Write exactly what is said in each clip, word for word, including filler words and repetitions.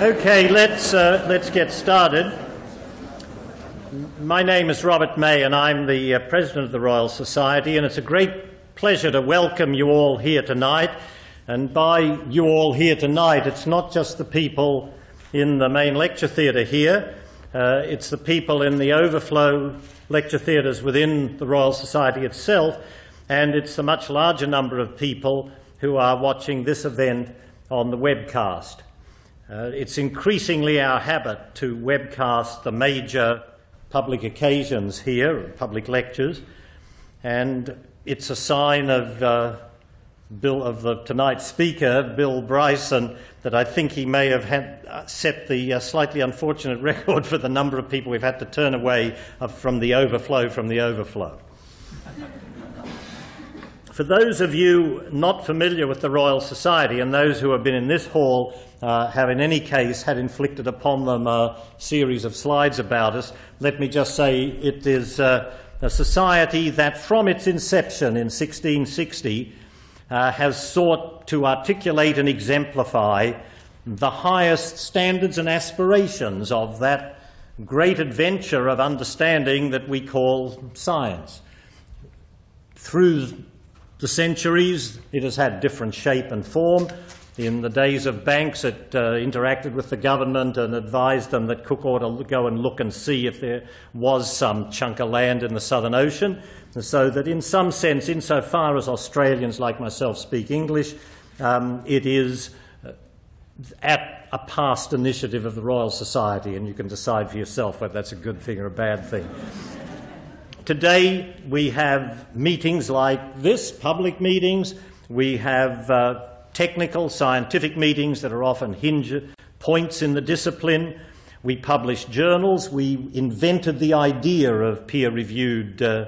Okay, let's, uh, let's get started. My name is Robert May, and I'm the uh, President of the Royal Society, and it's a great pleasure to welcome you all here tonight. And by you all here tonight, it's not just the people in the main lecture theatre here, uh, it's the people in the overflow lecture theatres within the Royal Society itself, and it's the much larger number of people who are watching this event on the webcast. Uh, it's increasingly our habit to webcast the major public occasions here, public lectures, and it's a sign of, uh, Bill, of the tonight's speaker, Bill Bryson, that I think he may have had set the uh, slightly unfortunate record for the number of people we've had to turn away from the overflow from the overflow. For those of you not familiar with the Royal Society, and those who have been in this hall uh, have in any case had inflicted upon them a series of slides about us, let me just say it is uh, a society that from its inception in sixteen sixty uh, has sought to articulate and exemplify the highest standards and aspirations of that great adventure of understanding that we call science. Through the centuries, it has had different shape and form. In the days of Banks, it uh, interacted with the government and advised them that Cook ought to go and look and see if there was some chunk of land in the Southern Ocean. And so that in some sense, insofar as Australians like myself speak English, um, it is at a past initiative of the Royal Society, and you can decide for yourself whether that's a good thing or a bad thing. Today we have meetings like this, public meetings. We have uh, technical, scientific meetings that are often hinge points in the discipline. We publish journals. We invented the idea of peer-reviewed uh,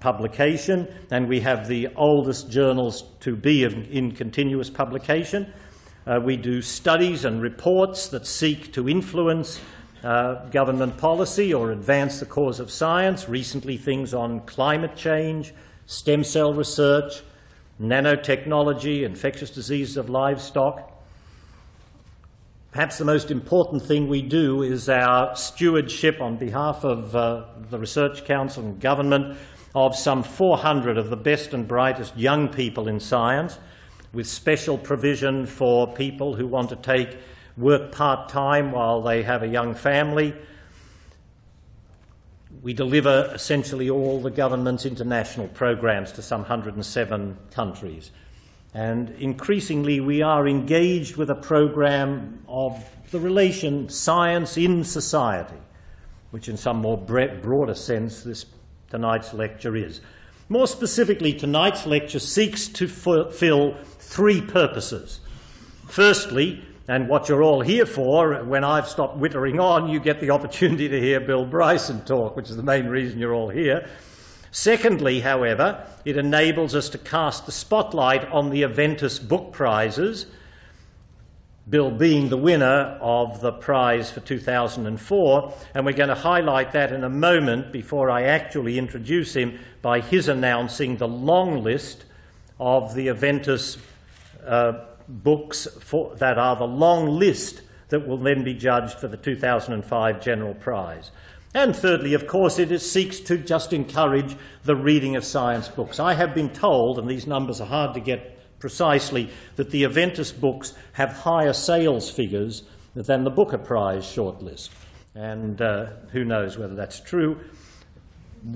publication, and we have the oldest journals to be in, in continuous publication. Uh, we do studies and reports that seek to influence Uh, government policy or advance the cause of science, recently things on climate change, stem cell research, nanotechnology, infectious diseases of livestock. Perhaps the most important thing we do is our stewardship on behalf of uh, the Research Council and government of some four hundred of the best and brightest young people in science, with special provision for people who want to take work part-time while they have a young family. We deliver essentially all the government's international programs to some one hundred and seven countries. And increasingly we are engaged with a program of the relation science in society, which in some more broader sense this tonight's lecture is. More specifically, tonight's lecture seeks to fulfill three purposes. Firstly, and what you're all here for, when I've stopped whittering on, you get the opportunity to hear Bill Bryson talk, which is the main reason you're all here. Secondly, however, it enables us to cast the spotlight on the Aventis book prizes, Bill being the winner of the prize for two thousand four, and we're going to highlight that in a moment before I actually introduce him by his announcing the long list of the Aventis uh, books for, that are the long list that will then be judged for the two thousand five General Prize. And thirdly, of course, it is, seeks to just encourage the reading of science books. I have been told, and these numbers are hard to get precisely, that the Aventis books have higher sales figures than the Booker Prize shortlist. And uh, who knows whether that's true.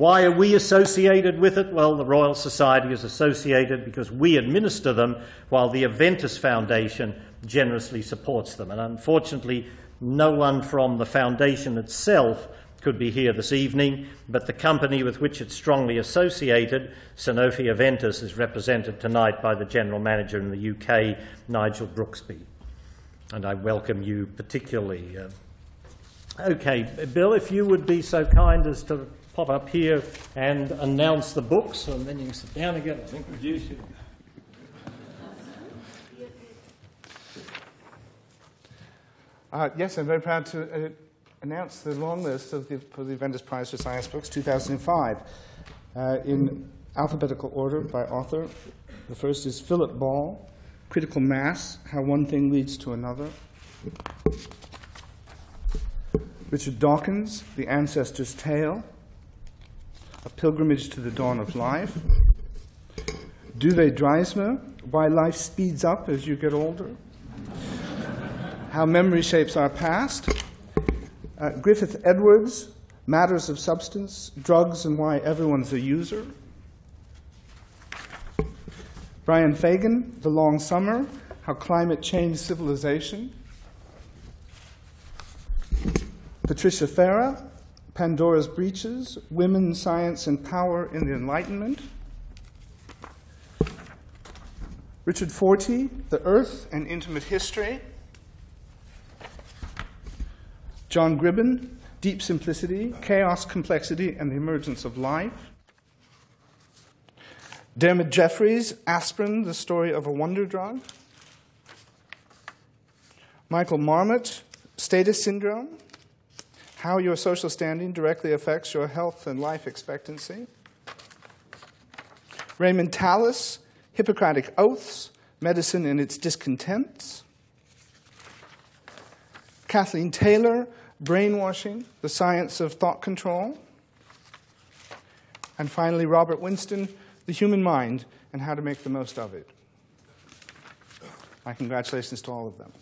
Why are we associated with it? Well, the Royal Society is associated because we administer them while the Aventis Foundation generously supports them. And unfortunately, no one from the Foundation itself could be here this evening, but the company with which it's strongly associated, Sanofi Aventis, is represented tonight by the General Manager in the U K, Nigel Brooksby. And I welcome you particularly. Uh, okay, Bill, if you would be so kind as to pop up here and announce the books, and then you can sit down again and introduce you. Uh, yes, I'm very proud to uh, announce the long list of the, for the Aventis Prize for Science Books two thousand five, uh, in alphabetical order by author. The first is Philip Ball, Critical Mass, How One Thing Leads to Another. Richard Dawkins, The Ancestor's Tale, A Pilgrimage to the Dawn of Life, Duve Dreismer, Why Life Speeds Up as You Get Older, How Memory Shapes Our Past, uh, Griffith Edwards, Matters of Substance, Drugs and Why Everyone's a User, Brian Fagan, The Long Summer, How Climate Changed Civilization, Patricia Fara, Pandora's Breaches, Women, Science, and Power in the Enlightenment, Richard Fortey, The Earth and Intimate History, John Gribbin, Deep Simplicity, Chaos, Complexity, and the Emergence of Life, Dermot Jeffries, Aspirin, The Story of a Wonder Drug, Michael Marmot, Status Syndrome, How Your Social Standing Directly Affects Your Health and Life Expectancy, Raymond Tallis, Hippocratic Oaths, Medicine and Its Discontents, Kathleen Taylor, Brainwashing, The Science of Thought Control, and finally Robert Winston, The Human Mind and How to Make the Most of It. My congratulations to all of them.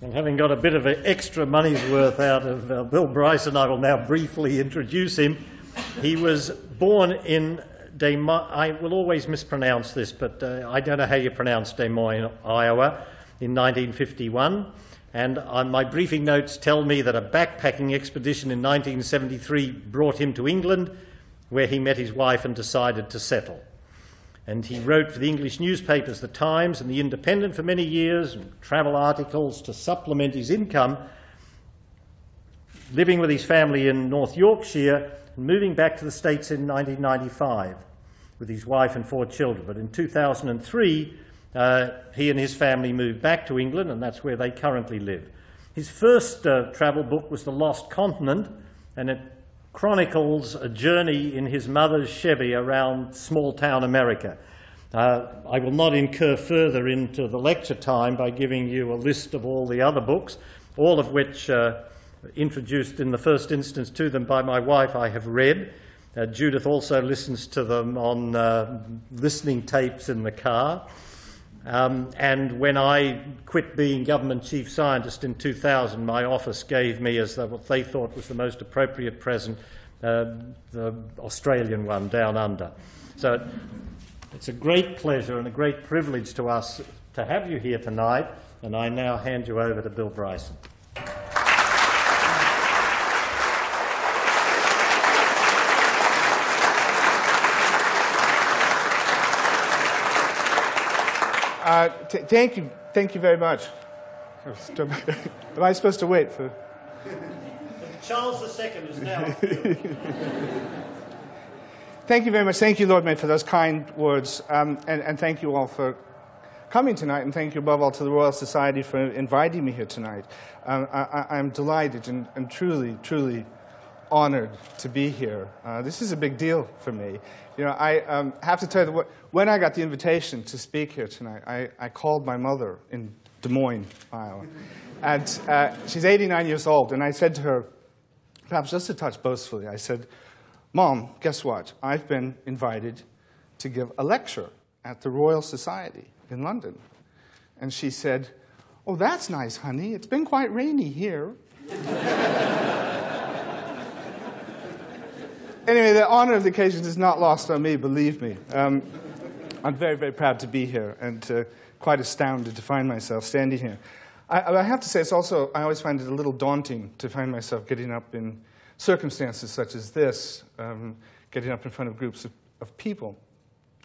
And having got a bit of an extra money's worth out of uh, Bill Bryson, I will now briefly introduce him. He was born in Des Moines. I will always mispronounce this, but uh, I don't know how you pronounce Des Moines, Iowa, in nineteen fifty-one. And on my briefing notes tell me that a backpacking expedition in nineteen seventy-three brought him to England, where he met his wife and decided to settle. And he wrote for the English newspapers, The Times and The Independent, for many years, and travel articles to supplement his income, living with his family in North Yorkshire, and moving back to the States in nineteen ninety-five with his wife and four children. But in two thousand three, uh, he and his family moved back to England, and that's where they currently live. His first uh, travel book was The Lost Continent, and it chronicles a journey in his mother's Chevy around small-town America. Uh, I will not incur further into the lecture time by giving you a list of all the other books, all of which, uh, introduced in the first instance to them by my wife, I have read. Uh, Judith also listens to them on uh, listening tapes in the car. Um, and when I quit being government chief scientist in two thousand, my office gave me, as the, what they thought was the most appropriate present, uh, the Australian one, Down Under. So it's a great pleasure and a great privilege to us to have you here tonight, and I now hand you over to Bill Bryson. Uh, t thank you, thank you very much. Am I supposed to wait for? Charles the Second is now. Thank you very much. Thank you, Lord May, for those kind words, um, and, and thank you all for coming tonight, and thank you above all to the Royal Society for inviting me here tonight. Um, I, I'm delighted and, and truly, truly honored to be here. Uh, this is a big deal for me. You know, I um, have to tell you that when I got the invitation to speak here tonight, I, I called my mother in Des Moines, Iowa. And uh, she's eighty-nine years old, and I said to her, perhaps just a touch boastfully, I said, Mom, guess what? I've been invited to give a lecture at the Royal Society in London. And she said, oh, that's nice, honey. It's been quite rainy here. Anyway, the honor of the occasion is not lost on me, believe me. Um, I'm very, very proud to be here and uh, quite astounded to find myself standing here. I, I have to say, it's also, I always find it a little daunting to find myself getting up in circumstances such as this, um, getting up in front of groups of, of people,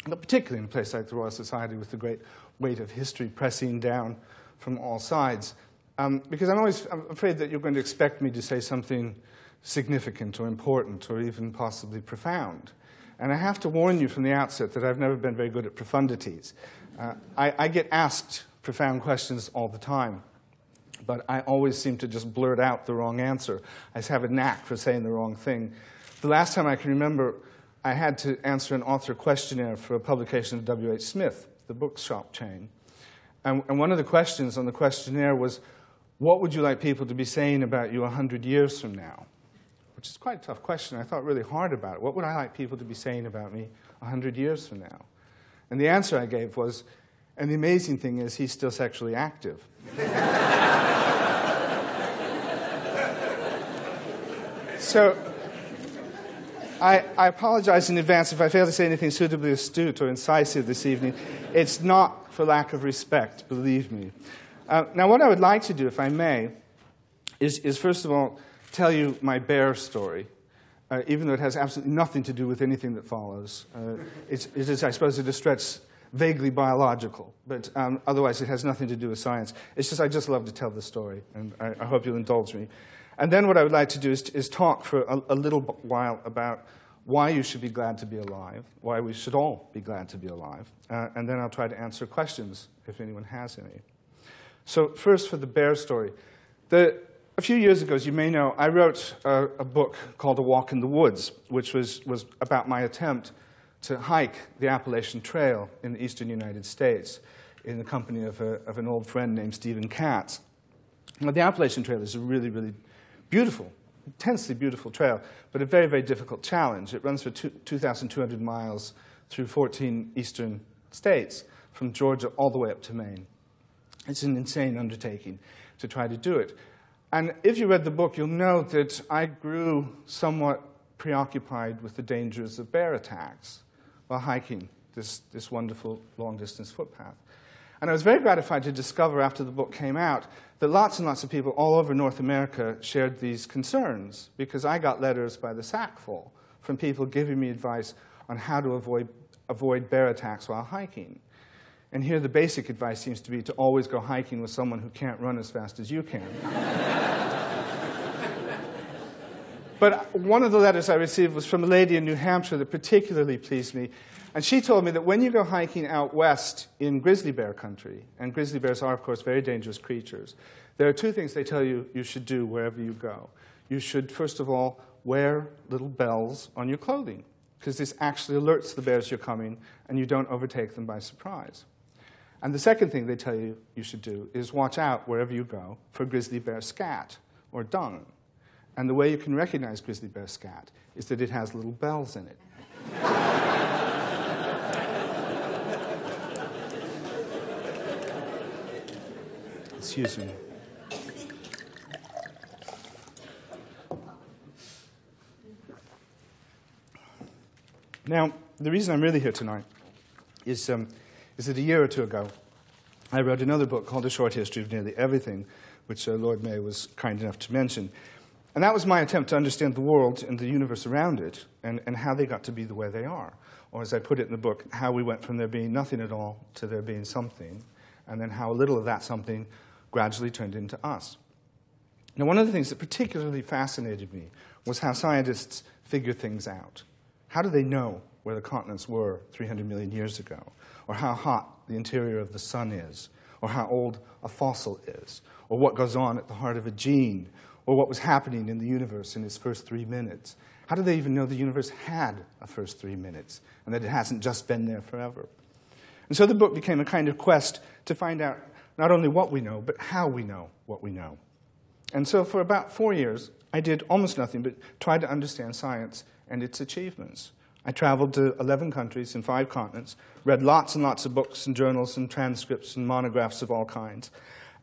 but particularly in a place like the Royal Society with the great weight of history pressing down from all sides. Um, because I'm always I'm afraid that you're going to expect me to say something significant or important or even possibly profound. And I have to warn you from the outset that I've never been very good at profundities. Uh, I, I get asked profound questions all the time, but I always seem to just blurt out the wrong answer. I just have a knack for saying the wrong thing. The last time I can remember, I had to answer an author questionnaire for a publication of W H Smith, the bookshop chain. And, and one of the questions on the questionnaire was, what would you like people to be saying about you a hundred years from now? Which is quite a tough question. I thought really hard about it. What would I like people to be saying about me a hundred years from now? And the answer I gave was, and the amazing thing is he's still sexually active. So I, I apologize in advance if I fail to say anything suitably astute or incisive this evening. It's not for lack of respect, believe me. Uh, now, what I would like to do, if I may, is, is first of all, tell you my bear story, uh, even though it has absolutely nothing to do with anything that follows. Uh, it's, it is, I suppose, at a stretch, vaguely biological, but um, otherwise it has nothing to do with science. It's just I just love to tell the story, and I, I hope you'll indulge me. And then what I would like to do is, is talk for a, a little while about why you should be glad to be alive, why we should all be glad to be alive, uh, and then I'll try to answer questions if anyone has any. So first, for the bear story. The, a few years ago, as you may know, I wrote a, a book called A Walk in the Woods, which was, was about my attempt to hike the Appalachian Trail in the eastern United States in the company of, a, of an old friend named Stephen Katz. Now, the Appalachian Trail is a really, really beautiful, intensely beautiful trail, but a very, very difficult challenge. It runs for two thousand two hundred miles through fourteen eastern states, from Georgia all the way up to Maine. It's an insane undertaking to try to do it. And if you read the book, you'll know that I grew somewhat preoccupied with the dangers of bear attacks while hiking this, this wonderful long-distance footpath. And I was very gratified to discover after the book came out that lots and lots of people all over North America shared these concerns, because I got letters by the sackful from people giving me advice on how to avoid, avoid bear attacks while hiking. And here the basic advice seems to be to always go hiking with someone who can't run as fast as you can. But one of the letters I received was from a lady in New Hampshire that particularly pleased me. And she told me that when you go hiking out west in grizzly bear country, and grizzly bears are, of course, very dangerous creatures, there are two things they tell you you should do wherever you go. You should, first of all, wear little bells on your clothing, because this actually alerts the bears you're coming, and you don't overtake them by surprise. And the second thing they tell you you should do is watch out wherever you go for grizzly bear scat or dung. And the way you can recognize grizzly bear scat is that it has little bells in it. Excuse me. Now, the reason I'm really here tonight is, um, is that a year or two ago, I wrote another book called A Short History of Nearly Everything, which uh, Lord May was kind enough to mention. And that was my attempt to understand the world and the universe around it, and, and how they got to be the way they are. Or as I put it in the book, how we went from there being nothing at all to there being something, and then how a little of that something gradually turned into us. Now, one of the things that particularly fascinated me was how scientists figure things out. How do they know where the continents were three hundred million years ago, or how hot the interior of the sun is, or how old a fossil is, or what goes on at the heart of a gene, or what was happening in the universe in its first three minutes? How do they even know the universe had a first three minutes, and that it hasn't just been there forever? And so the book became a kind of quest to find out not only what we know, but how we know what we know. And so for about four years, I did almost nothing but tried to understand science and its achievements. I traveled to eleven countries and five continents, read lots and lots of books and journals and transcripts and monographs of all kinds,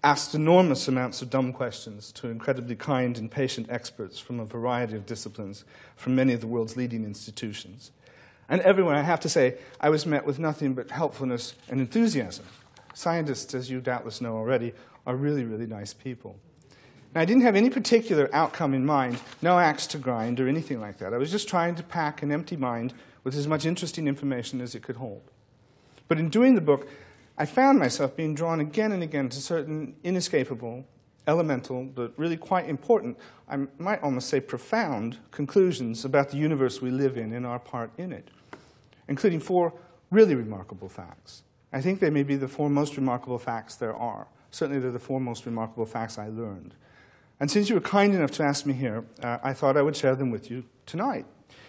asked enormous amounts of dumb questions to incredibly kind and patient experts from a variety of disciplines from many of the world's leading institutions. And everywhere, I have to say, I was met with nothing but helpfulness and enthusiasm. Scientists, as you doubtless know already, are really, really nice people. Now, I didn't have any particular outcome in mind, no axe to grind or anything like that. I was just trying to pack an empty mind with as much interesting information as it could hold. But in doing the book, I found myself being drawn again and again to certain inescapable, elemental, but really quite important, I might almost say profound, conclusions about the universe we live in and our part in it, including four really remarkable facts. I think they may be the four most remarkable facts there are. Certainly, they're the four most remarkable facts I learned. And since you were kind enough to ask me here, uh, I thought I would share them with you tonight,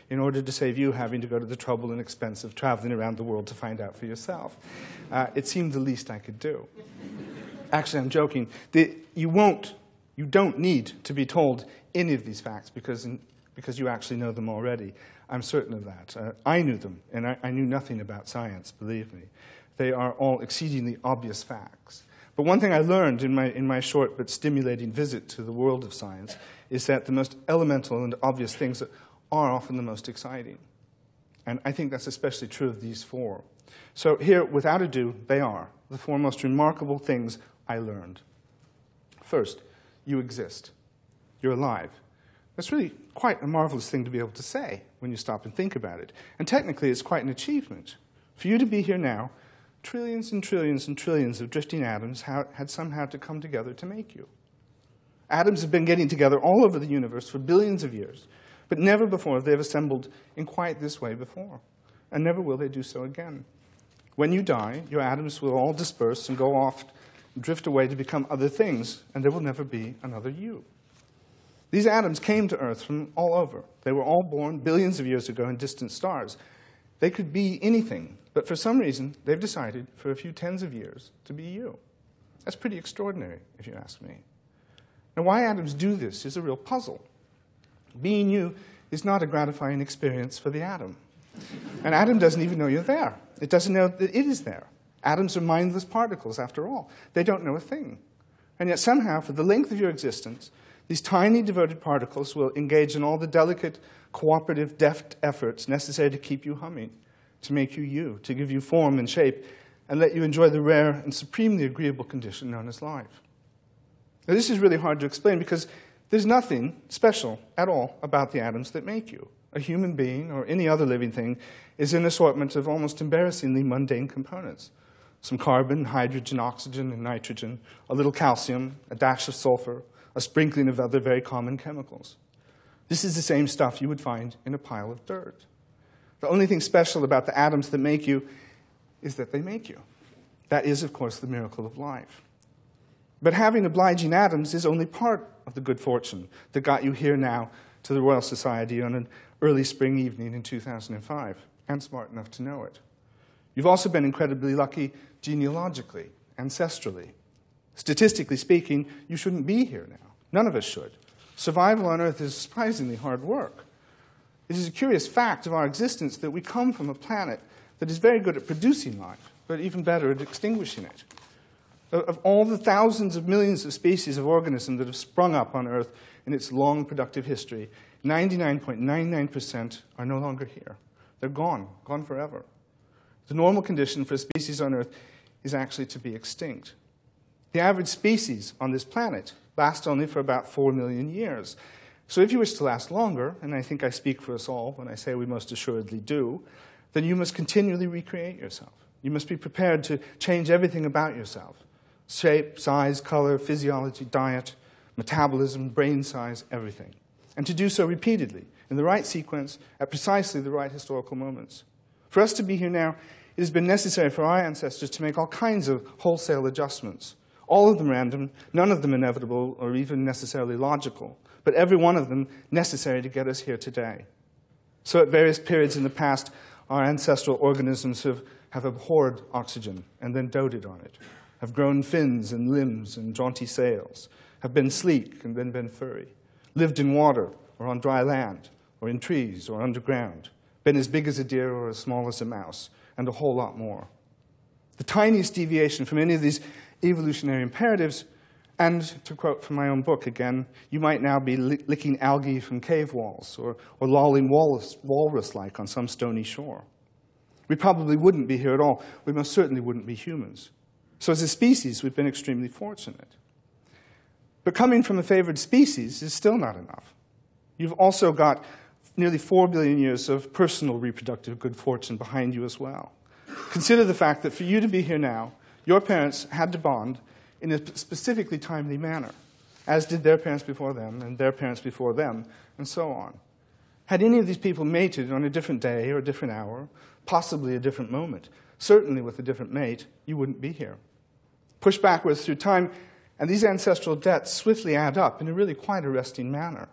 in order to save you having to go to the trouble and expense of traveling around the world to find out for yourself. Uh, it seemed the least I could do. Actually, I'm joking. The, you won't, you don't need to be told any of these facts because, in, because you actually know them already. I'm certain of that. Uh, I knew them, and I, I knew nothing about science, believe me. They are all exceedingly obvious facts. But one thing I learned in my, in my short but stimulating visit to the world of science is that the most elemental and obvious things are often the most exciting. And I think that's especially true of these four. So here, without ado, they are the four most remarkable things I learned. First, you exist. You're alive. That's really quite a marvelous thing to be able to say when you stop and think about it. And technically, it's quite an achievement. For you to be here now, trillions and trillions and trillions of drifting atoms had somehow to come together to make you. Atoms have been getting together all over the universe for billions of years, but never before have they assembled in quite this way before, and never will they do so again. When you die, your atoms will all disperse and go off, drift away to become other things, and there will never be another you. These atoms came to Earth from all over. They were all born billions of years ago in distant stars. They could be anything, but for some reason, they've decided for a few tens of years to be you. That's pretty extraordinary, if you ask me. Now, why atoms do this is a real puzzle. Being you is not a gratifying experience for the atom. An atom doesn't even know you're there. It doesn't know that it is there. Atoms are mindless particles, after all. They don't know a thing. And yet somehow, for the length of your existence, these tiny devoted particles will engage in all the delicate, cooperative, deft efforts necessary to keep you humming, to make you you, to give you form and shape, and let you enjoy the rare and supremely agreeable condition known as life. Now, this is really hard to explain because there's nothing special at all about the atoms that make you. A human being or any other living thing is an assortment of almost embarrassingly mundane components. Some carbon, hydrogen, oxygen, and nitrogen, a little calcium, a dash of sulfur, a sprinkling of other very common chemicals. This is the same stuff you would find in a pile of dirt. The only thing special about the atoms that make you is that they make you. That is, of course, the miracle of life. But having obliging atoms is only part of the good fortune that got you here now to the Royal Society on an early spring evening in two thousand five, and smart enough to know it. You've also been incredibly lucky genealogically, ancestrally. Statistically speaking, you shouldn't be here now. None of us should. Survival on Earth is surprisingly hard work. It is a curious fact of our existence that we come from a planet that is very good at producing life, but even better at extinguishing it. Of all the thousands of millions of species of organisms that have sprung up on Earth in its long productive history, ninety-nine point nine nine percent are no longer here. They're gone, gone forever. The normal condition for a species on Earth is actually to be extinct. The average species on this planet lasts only for about four million years. So if you wish to last longer, and I think I speak for us all when I say we most assuredly do, then you must continually recreate yourself. You must be prepared to change everything about yourself. Shape, size, color, physiology, diet, metabolism, brain size, everything. And to do so repeatedly, in the right sequence, at precisely the right historical moments. For us to be here now, it has been necessary for our ancestors to make all kinds of wholesale adjustments. All of them random, none of them inevitable or even necessarily logical, but every one of them necessary to get us here today. So at various periods in the past, our ancestral organisms have, have abhorred oxygen and then doted on it, have grown fins and limbs and jaunty sails, have been sleek and then been furry, lived in water or on dry land or in trees or underground, been as big as a deer or as small as a mouse, and a whole lot more. The tiniest deviation from any of these evolutionary imperatives, and to quote from my own book again, you might now be li licking algae from cave walls or, or lolling walrus-like on some stony shore. We probably wouldn't be here at all. We most certainly wouldn't be humans. So as a species, we've been extremely fortunate. But coming from a favored species is still not enough. You've also got nearly four billion years of personal reproductive good fortune behind you as well. Consider the fact that for you to be here now, your parents had to bond in a specifically timely manner, as did their parents before them and their parents before them, and so on. Had any of these people mated on a different day or a different hour, possibly a different moment, certainly with a different mate, you wouldn't be here. Push backwards through time, and these ancestral debts swiftly add up in a really quite arresting manner.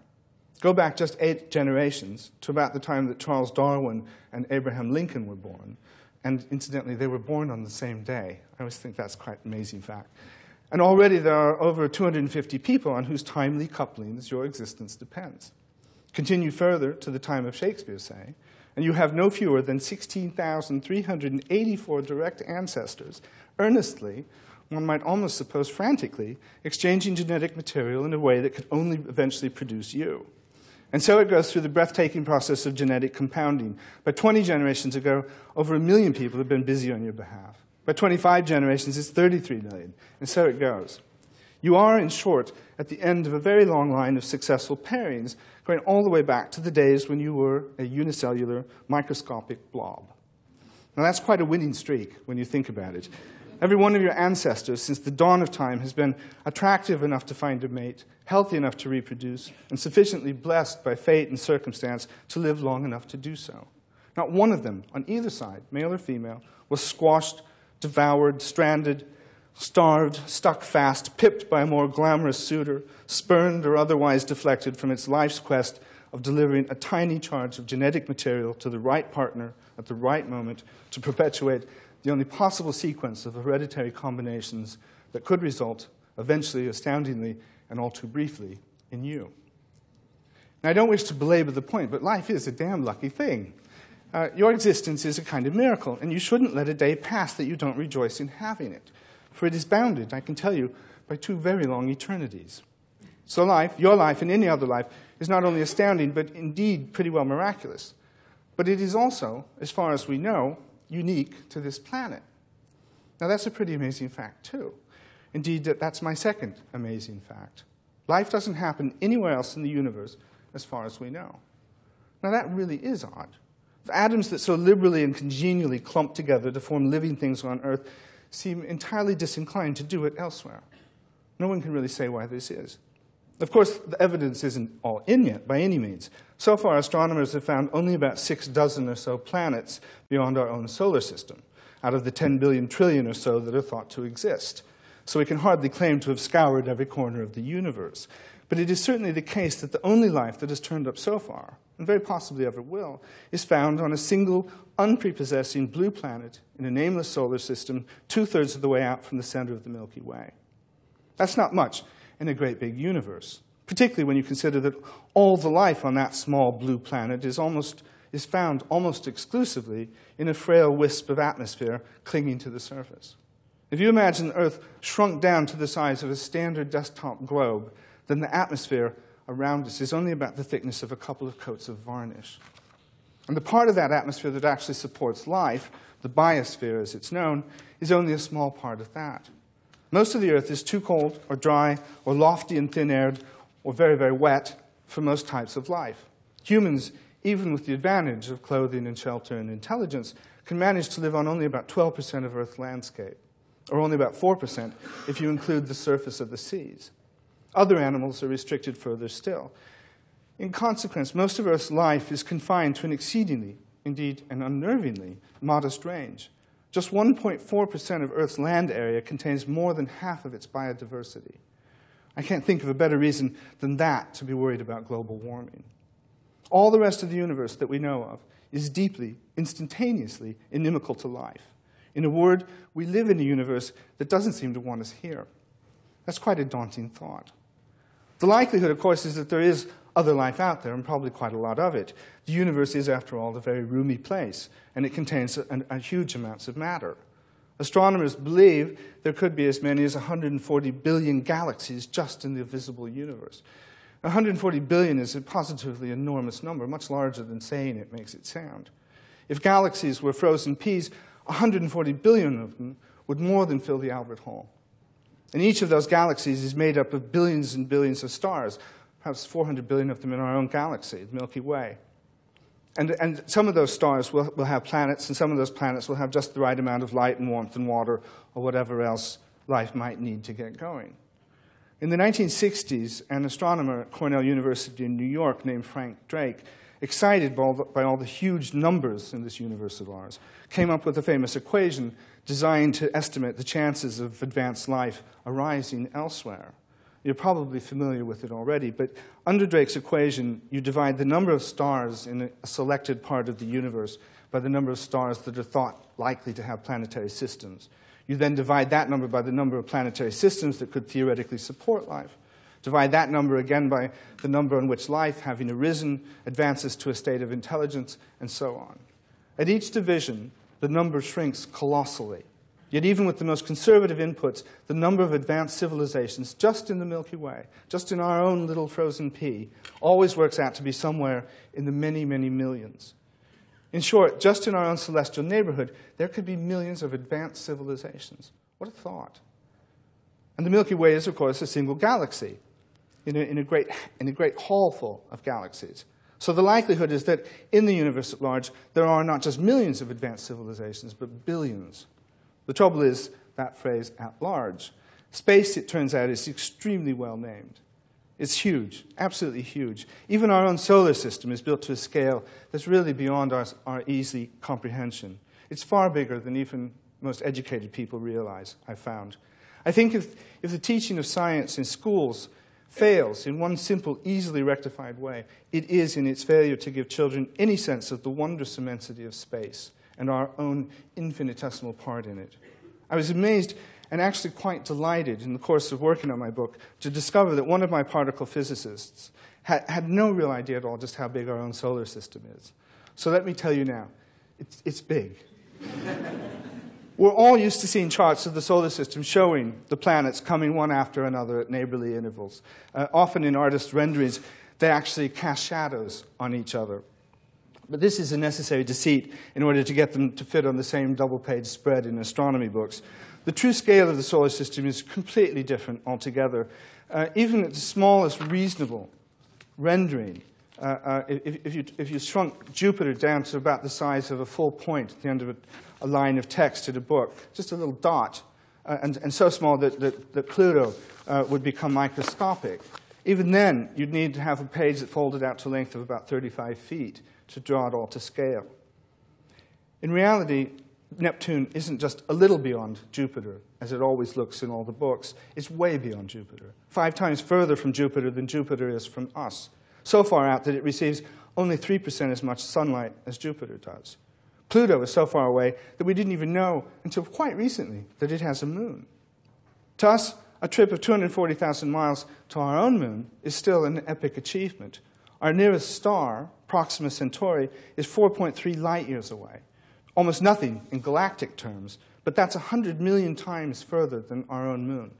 Go back just eight generations to about the time that Charles Darwin and Abraham Lincoln were born. And incidentally, they were born on the same day. I always think that's quite an amazing fact. And already there are over two hundred fifty people on whose timely couplings your existence depends. Continue further to the time of Shakespeare, say, and you have no fewer than sixteen thousand three hundred eighty-four direct ancestors, earnestly, one might almost suppose frantically, exchanging genetic material in a way that could only eventually produce you. And so it goes through the breathtaking process of genetic compounding. By twenty generations ago, over a million people have been busy on your behalf. By twenty-five generations, it's thirty-three million. And so it goes. You are, in short, at the end of a very long line of successful pairings, going all the way back to the days when you were a unicellular, microscopic blob. Now, that's quite a winning streak when you think about it. Every one of your ancestors since the dawn of time has been attractive enough to find a mate, healthy enough to reproduce, and sufficiently blessed by fate and circumstance to live long enough to do so. Not one of them, on either side, male or female, was squashed, devoured, stranded, starved, stuck fast, pipped by a more glamorous suitor, spurned or otherwise deflected from its life's quest of delivering a tiny charge of genetic material to the right partner at the right moment to perpetuate the only possible sequence of hereditary combinations that could result, eventually, astoundingly, and all too briefly, in you. Now, I don't wish to belabor the point, but life is a damn lucky thing. Uh, your existence is a kind of miracle, and you shouldn't let a day pass that you don't rejoice in having it. For it is bounded, I can tell you, by two very long eternities. So life, your life and any other life, is not only astounding, but indeed pretty well miraculous. But it is also, as far as we know, unique to this planet. Now, that's a pretty amazing fact, too. Indeed, that's my second amazing fact. Life doesn't happen anywhere else in the universe, as far as we know. Now, that really is odd. The atoms that so liberally and congenially clump together to form living things on Earth seem entirely disinclined to do it elsewhere. No one can really say why this is. Of course, the evidence isn't all in yet, by any means. So far, astronomers have found only about six dozen or so planets beyond our own solar system, out of the ten billion trillion or so that are thought to exist. So we can hardly claim to have scoured every corner of the universe. But it is certainly the case that the only life that has turned up so far, and very possibly ever will, is found on a single, unprepossessing blue planet in a nameless solar system two-thirds of the way out from the center of the Milky Way. That's not much in a great big universe, particularly when you consider that all the life on that small blue planet is, almost, is found almost exclusively in a frail wisp of atmosphere clinging to the surface. If you imagine Earth shrunk down to the size of a standard desktop globe, then the atmosphere around us is only about the thickness of a couple of coats of varnish. And the part of that atmosphere that actually supports life, the biosphere as it's known, is only a small part of that. Most of the Earth is too cold or dry or lofty and thin-aired or very, very wet for most types of life. Humans, even with the advantage of clothing and shelter and intelligence, can manage to live on only about twelve percent of Earth's landscape, or only about four percent if you include the surface of the seas. Other animals are restricted further still. In consequence, most of Earth's life is confined to an exceedingly, indeed an unnervingly, modest range. Just one point four percent of Earth's land area contains more than half of its biodiversity. I can't think of a better reason than that to be worried about global warming. All the rest of the universe that we know of is deeply, instantaneously inimical to life. In a word, we live in a universe that doesn't seem to want us here. That's quite a daunting thought. The likelihood, of course, is that there is other life out there, and probably quite a lot of it. The universe is, after all, a very roomy place, and it contains a, a huge amounts of matter. Astronomers believe there could be as many as one hundred forty billion galaxies just in the visible universe. one hundred forty billion is a positively enormous number, much larger than saying it makes it sound. If galaxies were frozen peas, one hundred forty billion of them would more than fill the Albert Hall. And each of those galaxies is made up of billions and billions of stars, perhaps four hundred billion of them in our own galaxy, the Milky Way. And, and some of those stars will, will have planets, and some of those planets will have just the right amount of light and warmth and water, or whatever else life might need to get going. In the nineteen sixties, an astronomer at Cornell University in New York named Frank Drake, excited by all the, by all the huge numbers in this universe of ours, came up with a famous equation designed to estimate the chances of advanced life arising elsewhere. You're probably familiar with it already. But under Drake's equation, you divide the number of stars in a selected part of the universe by the number of stars that are thought likely to have planetary systems. You then divide that number by the number of planetary systems that could theoretically support life. Divide that number again by the number on which life, having arisen, advances to a state of intelligence, and so on. At each division, the number shrinks colossally. Yet even with the most conservative inputs, the number of advanced civilizations just in the Milky Way, just in our own little frozen pea, always works out to be somewhere in the many, many millions. In short, just in our own celestial neighborhood, there could be millions of advanced civilizations. What a thought. And the Milky Way is, of course, a single galaxy in a, in a, great, in a great hall full of galaxies. So the likelihood is that in the universe at large, there are not just millions of advanced civilizations, but billions. The trouble is that phrase, at large. Space, it turns out, is extremely well named. It's huge, absolutely huge. Even our own solar system is built to a scale that's really beyond our, our easy comprehension. It's far bigger than even most educated people realize, I've found. I think if, if the teaching of science in schools fails in one simple, easily rectified way, it is in its failure to give children any sense of the wondrous immensity of space and our own infinitesimal part in it. I was amazed and actually quite delighted in the course of working on my book to discover that one of my particle physicists had, had no real idea at all just how big our own solar system is. So let me tell you now, it's, it's big. We're all used to seeing charts of the solar system showing the planets coming one after another at neighborly intervals. Uh, often in artist renderings, they actually cast shadows on each other. But this is a necessary deceit in order to get them to fit on the same double-page spread in astronomy books. The true scale of the solar system is completely different altogether. Uh, even at the smallest reasonable rendering, uh, uh, if, if, you, if you shrunk Jupiter down to about the size of a full point at the end of a a line of text in a book, just a little dot, uh, and, and so small that, that, that Pluto uh, would become microscopic. Even then, you'd need to have a page that folded out to a length of about thirty-five feet to draw it all to scale. In reality, Neptune isn't just a little beyond Jupiter, as it always looks in all the books. It's way beyond Jupiter, five times further from Jupiter than Jupiter is from us, so far out that it receives only three percent as much sunlight as Jupiter does. Pluto is so far away that we didn't even know until quite recently that it has a moon. To us, a trip of two hundred forty thousand miles to our own moon is still an epic achievement. Our nearest star, Proxima Centauri, is four point three light years away. Almost nothing in galactic terms, but that's one hundred million times further than our own moon.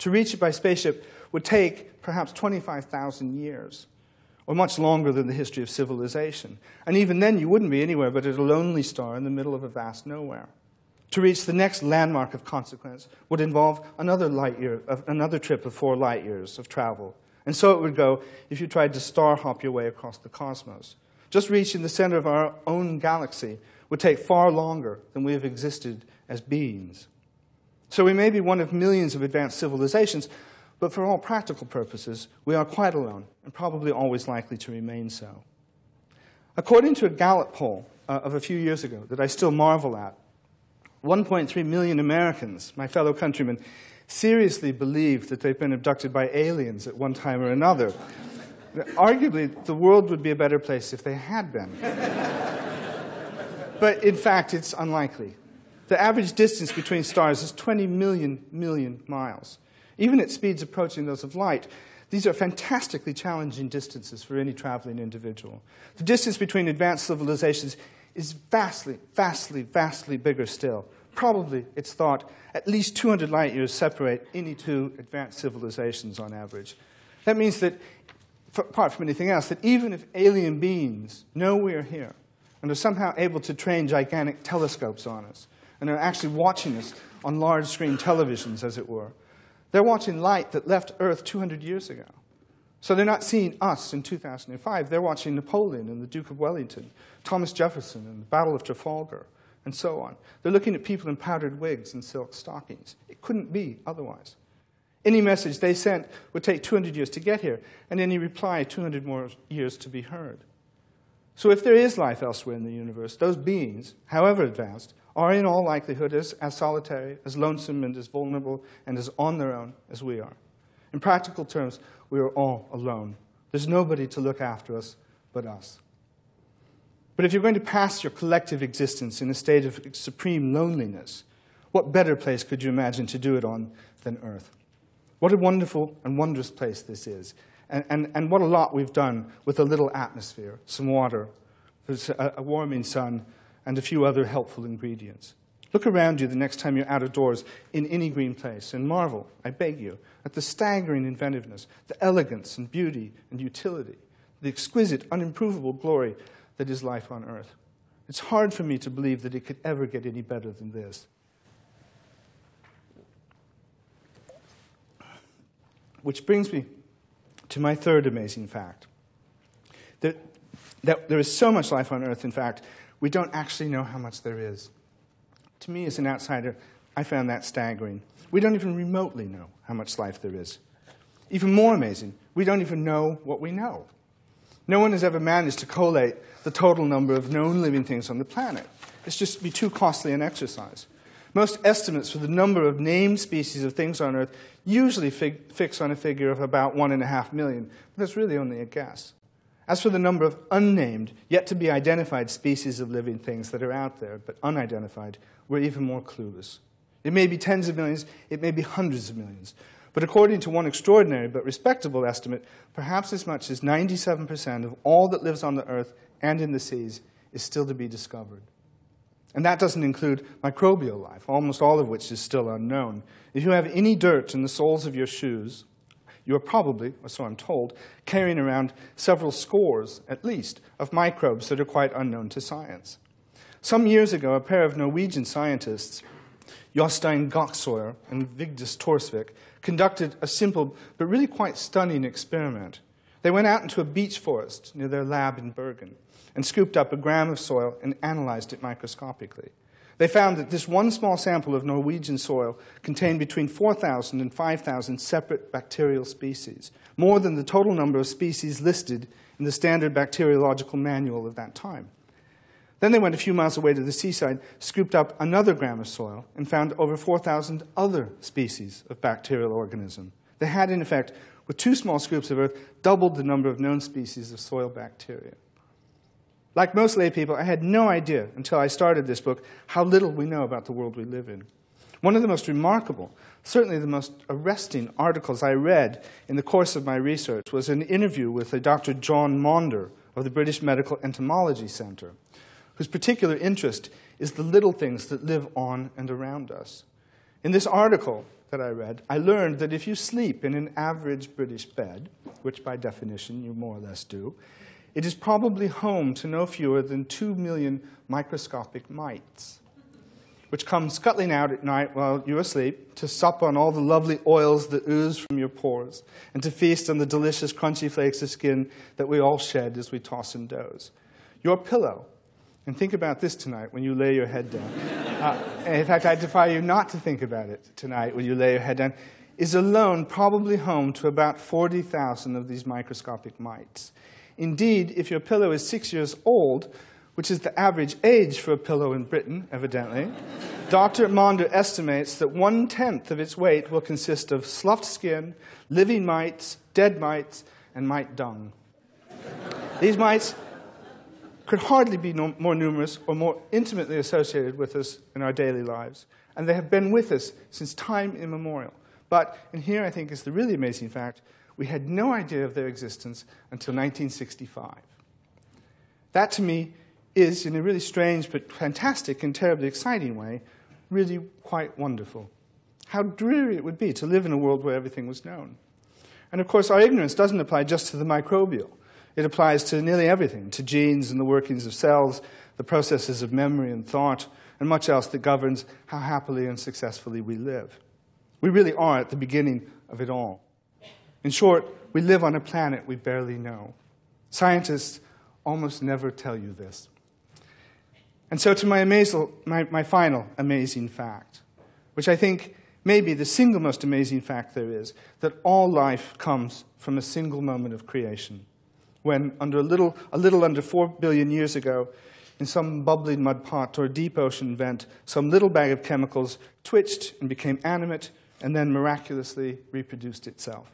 To reach it by spaceship would take perhaps twenty-five thousand years. Or much longer than the history of civilization. And even then, you wouldn't be anywhere but at a lonely star in the middle of a vast nowhere. To reach the next landmark of consequence would involve another light year, another trip of four light years of travel. And so it would go if you tried to star hop your way across the cosmos. Just reaching the center of our own galaxy would take far longer than we have existed as beings. So we may be one of millions of advanced civilizations, but for all practical purposes, we are quite alone, and probably always likely to remain so. According to a Gallup poll uh, of a few years ago that I still marvel at, one point three million Americans, my fellow countrymen, seriously believe that they've been abducted by aliens at one time or another. Arguably, the world would be a better place if they had been. But in fact, it's unlikely. The average distance between stars is twenty million million miles. Even at speeds approaching those of light, these are fantastically challenging distances for any traveling individual. The distance between advanced civilizations is vastly, vastly, vastly bigger still. Probably, it's thought, at least two hundred light years separate any two advanced civilizations on average. That means that, apart from anything else, that even if alien beings know we're here and are somehow able to train gigantic telescopes on us and are actually watching us on large-screen televisions, as it were, they're watching light that left Earth two hundred years ago. So they're not seeing us in two thousand five. They're watching Napoleon and the Duke of Wellington, Thomas Jefferson and the Battle of Trafalgar, and so on. They're looking at people in powdered wigs and silk stockings. It couldn't be otherwise. Any message they sent would take two hundred years to get here, and any reply two hundred more years to be heard. So if there is life elsewhere in the universe, those beings, however advanced, are in all likelihood as, as solitary, as lonesome, and as vulnerable, and as on their own as we are. In practical terms, we are all alone. There's nobody to look after us but us. But if you're going to pass your collective existence in a state of supreme loneliness, what better place could you imagine to do it on than Earth? What a wonderful and wondrous place this is. And, and, and what a lot we've done with a little atmosphere, some water, a warming sun, and a few other helpful ingredients. Look around you the next time you're out of doors in any green place and marvel, I beg you, at the staggering inventiveness, the elegance and beauty and utility, the exquisite, unimprovable glory that is life on Earth. It's hard for me to believe that it could ever get any better than this. Which brings me to my third amazing fact, that, that there is so much life on Earth, in fact, we don't actually know how much there is. To me, as an outsider, I found that staggering. We don't even remotely know how much life there is. Even more amazing, we don't even know what we know. No one has ever managed to collate the total number of known living things on the planet. It's just be too costly an exercise. Most estimates for the number of named species of things on Earth usually fig fix on a figure of about one and a half million, but that's really only a guess. As for the number of unnamed, yet-to-be-identified species of living things that are out there, but unidentified, we're even more clueless. It may be tens of millions, it may be hundreds of millions, but according to one extraordinary but respectable estimate, perhaps as much as ninety-seven percent of all that lives on the Earth and in the seas is still to be discovered. And that doesn't include microbial life, almost all of which is still unknown. If you have any dirt in the soles of your shoes, you are probably, or so I'm told, carrying around several scores, at least, of microbes that are quite unknown to science. Some years ago, a pair of Norwegian scientists, Jostein Gaxøyer and Vigdis Torsvik, conducted a simple but really quite stunning experiment. They went out into a beech forest near their lab in Bergen and scooped up a gram of soil and analyzed it microscopically. They found that this one small sample of Norwegian soil contained between four thousand and five thousand separate bacterial species, more than the total number of species listed in the standard bacteriological manual of that time. Then they went a few miles away to the seaside, scooped up another gram of soil, and found over four thousand other species of bacterial organism. They had, in effect, with two small scoops of earth, doubled the number of known species of soil bacteria. Like most lay people, I had no idea until I started this book how little we know about the world we live in. One of the most remarkable, certainly the most arresting articles I read in the course of my research was an interview with a Doctor John Maunder of the British Medical Entomology Centre, whose particular interest is the little things that live on and around us. In this article that I read, I learned that if you sleep in an average British bed, which by definition you more or less do, it is probably home to no fewer than two million microscopic mites, which come scuttling out at night while you're asleep to sup on all the lovely oils that ooze from your pores and to feast on the delicious crunchy flakes of skin that we all shed as we toss and doze. Your pillow, and think about this tonight when you lay your head down. Uh, in fact, I defy you not to think about it tonight when you lay your head down, is alone probably home to about forty thousand of these microscopic mites. Indeed, if your pillow is six years old, which is the average age for a pillow in Britain, evidently, Doctor Maunder estimates that one-tenth of its weight will consist of sloughed skin, living mites, dead mites, and mite dung. These mites could hardly be no more numerous or more intimately associated with us in our daily lives, and they have been with us since time immemorial. But, and here I think is the really amazing fact, we had no idea of their existence until nineteen sixty-five. That, to me, is, in a really strange but fantastic and terribly exciting way, really quite wonderful. How dreary it would be to live in a world where everything was known. And, of course, our ignorance doesn't apply just to the microbial. It applies to nearly everything, to genes and the workings of cells, the processes of memory and thought, and much else that governs how happily and successfully we live. We really are at the beginning of it all. In short, we live on a planet we barely know. Scientists almost never tell you this. And so to my, amazel, my, my final amazing fact, which I think may be the single most amazing fact there is, that all life comes from a single moment of creation, when under a, little, a little under four billion years ago, in some bubbling mud pot or deep ocean vent, some little bag of chemicals twitched and became animate and then miraculously reproduced itself.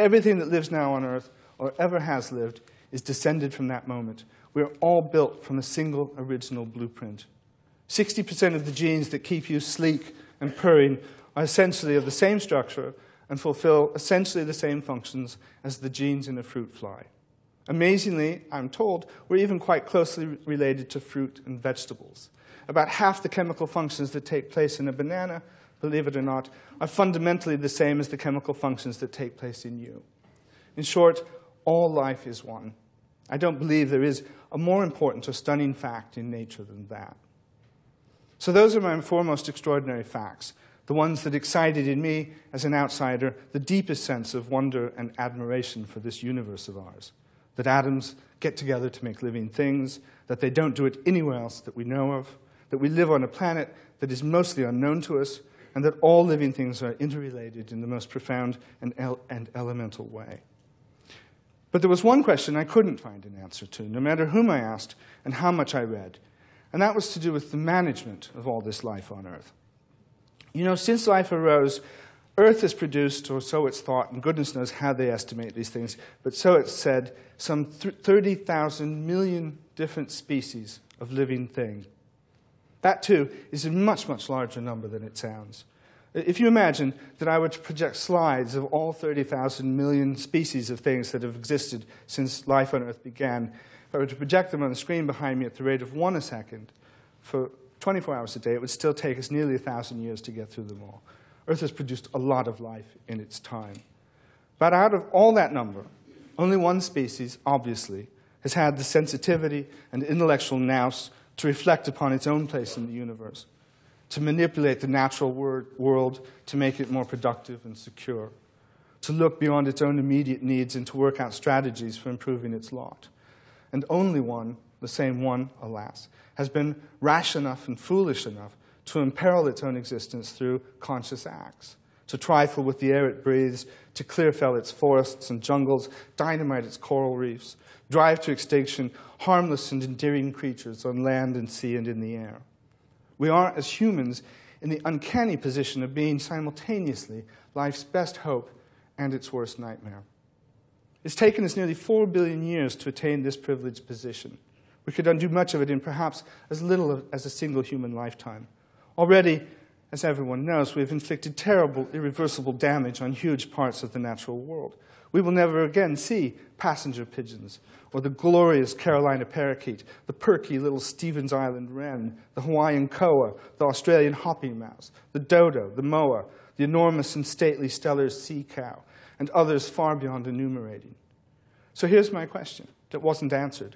Everything that lives now on Earth, or ever has lived, is descended from that moment. We are all built from a single original blueprint. sixty percent of the genes that keep you sleek and purring are essentially of the same structure and fulfill essentially the same functions as the genes in a fruit fly. Amazingly, I'm told, we're even quite closely related to fruit and vegetables. About half the chemical functions that take place in a banana, believe it or not, are fundamentally the same as the chemical functions that take place in you. In short, all life is one. I don't believe there is a more important or stunning fact in nature than that. So those are my four most extraordinary facts, the ones that excited in me, as an outsider, the deepest sense of wonder and admiration for this universe of ours, that atoms get together to make living things, that they don't do it anywhere else that we know of, that we live on a planet that is mostly unknown to us, and that all living things are interrelated in the most profound and, el and elemental way. But there was one question I couldn't find an answer to, no matter whom I asked and how much I read, and that was to do with the management of all this life on Earth. You know, since life arose, Earth has produced, or so it's thought, and goodness knows how they estimate these things, but so it's said, some thirty thousand million different species of living thing. That, too, is a much, much larger number than it sounds. If you imagine that I were to project slides of all thirty thousand million species of things that have existed since life on Earth began, if I were to project them on the screen behind me at the rate of one a second for twenty-four hours a day, it would still take us nearly a thousand years to get through them all. Earth has produced a lot of life in its time. But out of all that number, only one species, obviously, has had the sensitivity and intellectual nous to reflect upon its own place in the universe, to manipulate the natural world to make it more productive and secure, to look beyond its own immediate needs and to work out strategies for improving its lot. And only one, the same one, alas, has been rash enough and foolish enough to imperil its own existence through conscious acts, to trifle with the air it breathes, to clear fell its forests and jungles, dynamite its coral reefs, drive to extinction harmless and endearing creatures on land and sea and in the air. We are, as humans, in the uncanny position of being simultaneously life's best hope and its worst nightmare. It's taken us nearly four billion years to attain this privileged position. We could undo much of it in perhaps as little as a single human lifetime. Already, as everyone knows, we have inflicted terrible, irreversible damage on huge parts of the natural world. We will never again see passenger pigeons, or the glorious Carolina parakeet, the perky little Stevens Island wren, the Hawaiian koa, the Australian hopping mouse, the dodo, the moa, the enormous and stately stellar sea cow, and others far beyond enumerating. So here's my question that wasn't answered.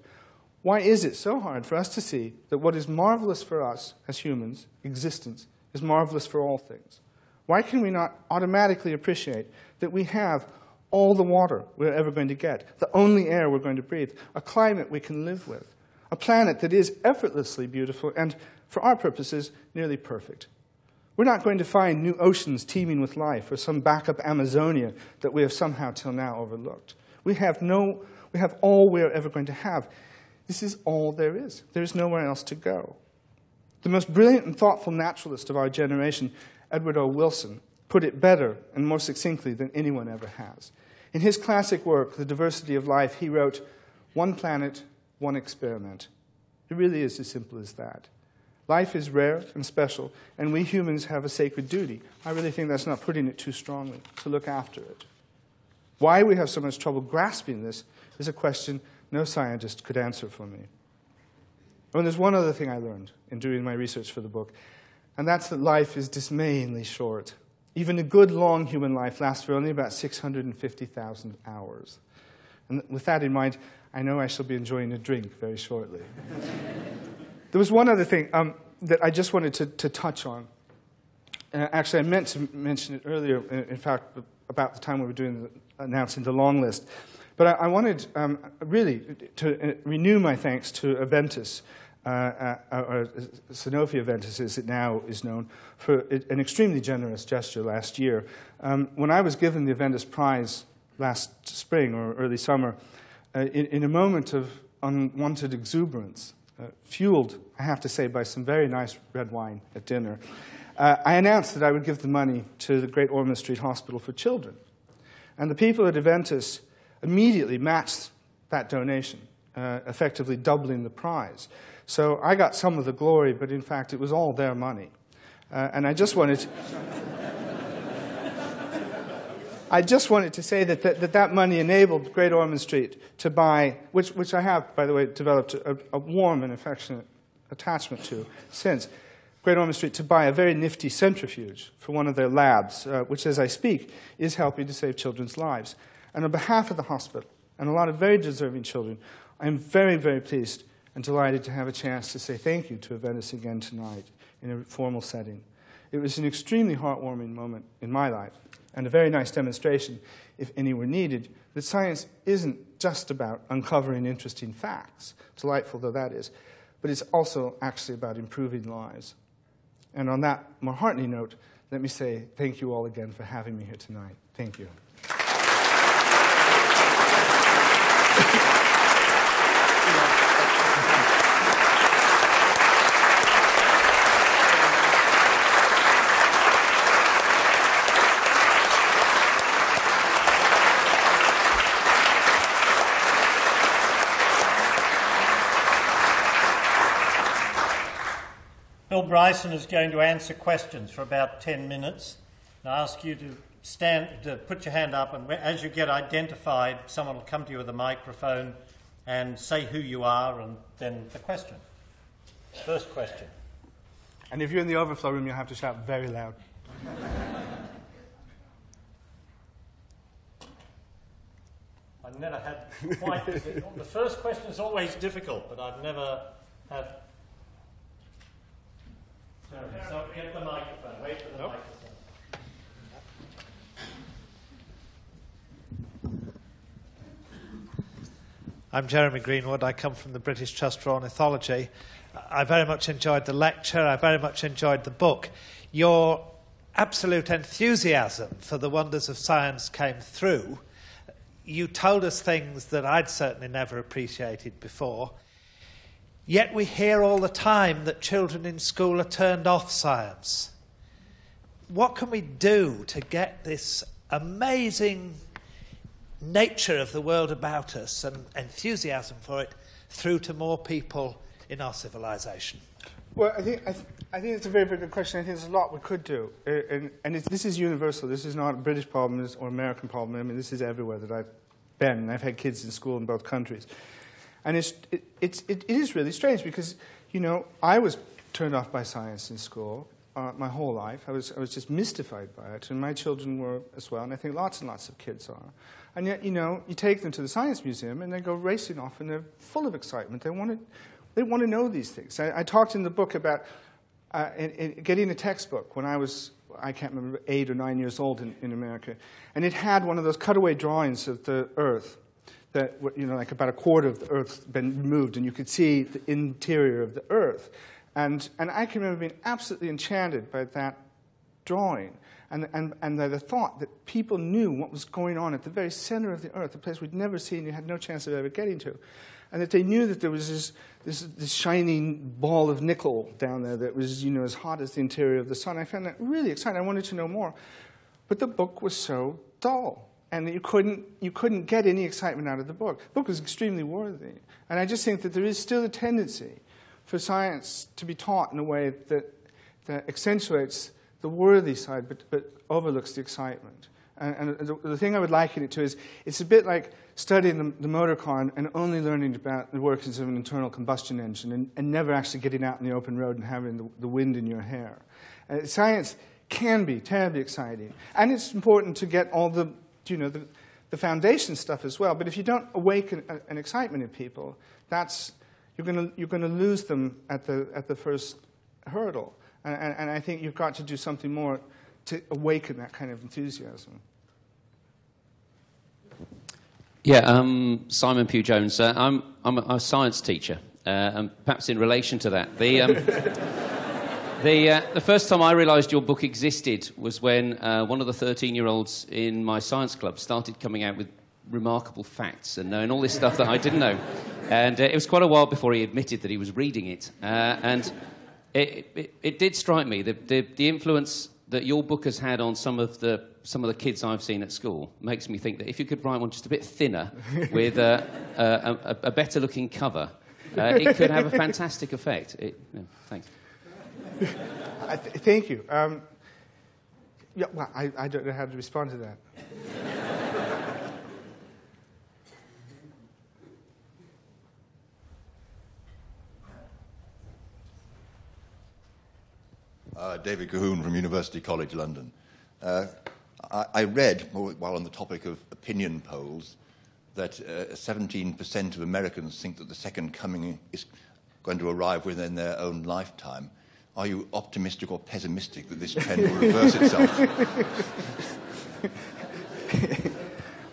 Why is it so hard for us to see that what is marvelous for us as humans, existence, is marvelous for all things? Why can we not automatically appreciate that we have all the water we're ever going to get, the only air we're going to breathe, a climate we can live with, a planet that is effortlessly beautiful and, for our purposes, nearly perfect? We're not going to find new oceans teeming with life or some backup Amazonia that we have somehow till now overlooked. We have, no, we have all we're ever going to have. This is all there is. There is nowhere else to go. The most brilliant and thoughtful naturalist of our generation, Edward O. Wilson, put it better and more succinctly than anyone ever has. In his classic work, The Diversity of Life, he wrote, "One planet, one experiment." It really is as simple as that. Life is rare and special, and we humans have a sacred duty. I really think that's not putting it too strongly, to look after it. Why we have so much trouble grasping this is a question no scientist could answer for me. Oh, and there's one other thing I learned in doing my research for the book, and that's that life is dismayingly short. Even a good, long human life lasts for only about six hundred fifty thousand hours. And with that in mind, I know I shall be enjoying a drink very shortly. There was one other thing um, that I just wanted to, to touch on. Uh, actually, I meant to mention it earlier, in fact, about the time we were doing the, announcing the long list. But I, I wanted, um, really, to renew my thanks to Aventis, Uh, uh, uh, uh, Sanofi Aventis, as it now is known, for an extremely generous gesture last year. Um, when I was given the Aventis Prize last spring or early summer, uh, in, in a moment of unwanted exuberance, uh, fueled, I have to say, by some very nice red wine at dinner, uh, I announced that I would give the money to the Great Ormond Street Hospital for Children. And the people at Aventis immediately matched that donation, uh, effectively doubling the prize. So I got some of the glory, but in fact, it was all their money. Uh, and I just wanted to I just wanted to say that that, that that money enabled Great Ormond Street to buy, which, which I have, by the way, developed a, a warm and affectionate attachment to since, Great Ormond Street, to buy a very nifty centrifuge for one of their labs, uh, which, as I speak, is helping to save children's lives. And on behalf of the hospital and a lot of very deserving children, I'm very, very pleased and delighted to have a chance to say thank you to Aventis again tonight in a formal setting. It was an extremely heartwarming moment in my life and a very nice demonstration, if any were needed, that science isn't just about uncovering interesting facts, delightful though that is, but it's also actually about improving lives. And on that more heartening note, let me say thank you all again for having me here tonight. Thank you. Bill Bryson is going to answer questions for about ten minutes. And I ask you to stand, to put your hand up, and as you get identified, someone will come to you with a microphone and say who you are and then the question. First question. And if you're in the overflow room, you'll have to shout very loud. I've never had quite... The first question is always difficult, but I've never had... So get the microphone. Wait for the nope. microphone. I'm Jeremy Greenwood. I come from the British Trust for Ornithology. I very much enjoyed the lecture. I very much enjoyed the book. Your absolute enthusiasm for the wonders of science came through. You told us things that I'd certainly never appreciated before. Yet we hear all the time that children in school are turned off science. What can we do to get this amazing nature of the world about us and enthusiasm for it through to more people in our civilization? Well, I think, I th I think it's a very, very good question. I think there's a lot we could do. And, and it's, this is universal. This is not a British problem or American problem. I mean, this is everywhere that I've been. And I've had kids in school in both countries. And it's, it, it's, it is really strange because, you know, I was turned off by science in school uh, my whole life. I was, I was just mystified by it, and my children were as well, and I think lots and lots of kids are. And yet, you know, you take them to the Science Museum, and they go racing off, and they're full of excitement. They want to, they want to know these things. I, I talked in the book about uh, in, in getting a textbook when I was, I can't remember, eight or nine years old in, in America, and it had one of those cutaway drawings of the Earth, that, you know, like about a quarter of the Earth's been removed, and you could see the interior of the Earth. And, and I can remember being absolutely enchanted by that drawing and, and, and the thought that people knew what was going on at the very center of the Earth, a place we'd never seen, you had no chance of ever getting to, and that they knew that there was this, this, this shining ball of nickel down there that was, you know, as hot as the interior of the sun. I found that really exciting. I wanted to know more. But the book was so dull. And you couldn't, you couldn't get any excitement out of the book. The book was extremely worthy. And I just think that there is still a tendency for science to be taught in a way that, that accentuates the worthy side but, but overlooks the excitement. And, and the, the thing I would liken it to is it's a bit like studying the, the motor car and, and only learning about the workings of an internal combustion engine and, and never actually getting out in the open road and having the, the wind in your hair. Uh, science can be terribly exciting. And it's important to get all the... you know, the, the foundation stuff as well. But if you don't awaken a, an excitement in people, that's, you're going you're gonna lose them at the, at the first hurdle. And, and, and I think you've got to do something more to awaken that kind of enthusiasm. Yeah, um, Simon Pugh-Jones. Uh, I'm, I'm a, a science teacher, uh, and perhaps in relation to that, the... Um, The, uh, the first time I realised your book existed was when uh, one of the thirteen-year-olds in my science club started coming out with remarkable facts and knowing all this stuff that I didn't know. And uh, it was quite a while before he admitted that he was reading it. Uh, and it, it, it did strike me, the, the, the influence that your book has had on some of the some of the kids I've seen at school makes me think that if you could write one just a bit thinner with uh, uh, a, a better-looking cover, uh, it could have a fantastic effect. It, no, thanks. I th thank you. Um, yeah, well, I, I don't know how to respond to that. Uh, David Cahoon from University College London. Uh, I, I read, while on the topic of opinion polls, that seventeen percent uh, of Americans think that the second coming is going to arrive within their own lifetime. Are you optimistic or pessimistic that this trend will reverse itself?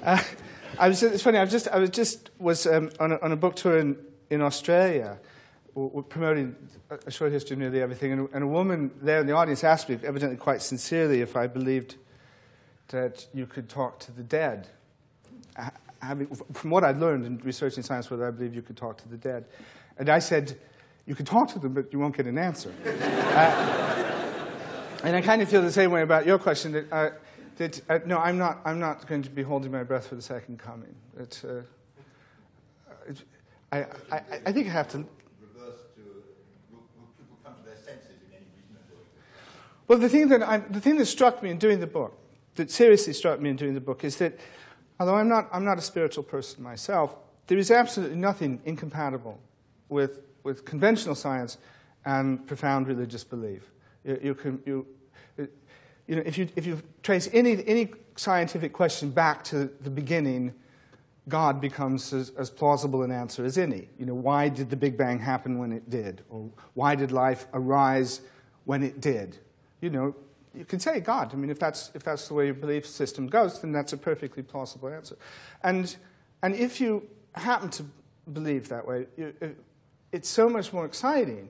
uh, I was, it's funny, I was just, I was, just, was um, on, a, on a book tour in, in Australia. We're promoting A Short History of Nearly Everything, and, and a woman there in the audience asked me, evidently quite sincerely, if I believed that you could talk to the dead. I, I mean, from what I'd learned in researching science, whether I believe you could talk to the dead. And I said, you could talk to them, but you won't get an answer. uh, and I kind of feel the same way about your question, that, uh, that uh, no, I'm not, I'm not going to be holding my breath for the second coming. It, uh, it, I, I, I think I have to... Well, the thing, that I, the thing that struck me in doing the book, that seriously struck me in doing the book, is that although I'm not, I'm not a spiritual person myself, there is absolutely nothing incompatible with, with conventional science and profound religious belief. You, you can, you, you know, if, you, if you trace any, any scientific question back to the beginning, God becomes as, as plausible an answer as any. You know, why did the Big Bang happen when it did? Or why did life arise when it did? You know, you can say God. I mean, if that's, if that's the way your belief system goes, then that's a perfectly plausible answer. And, and if you happen to believe that way, you, it, it's so much more exciting,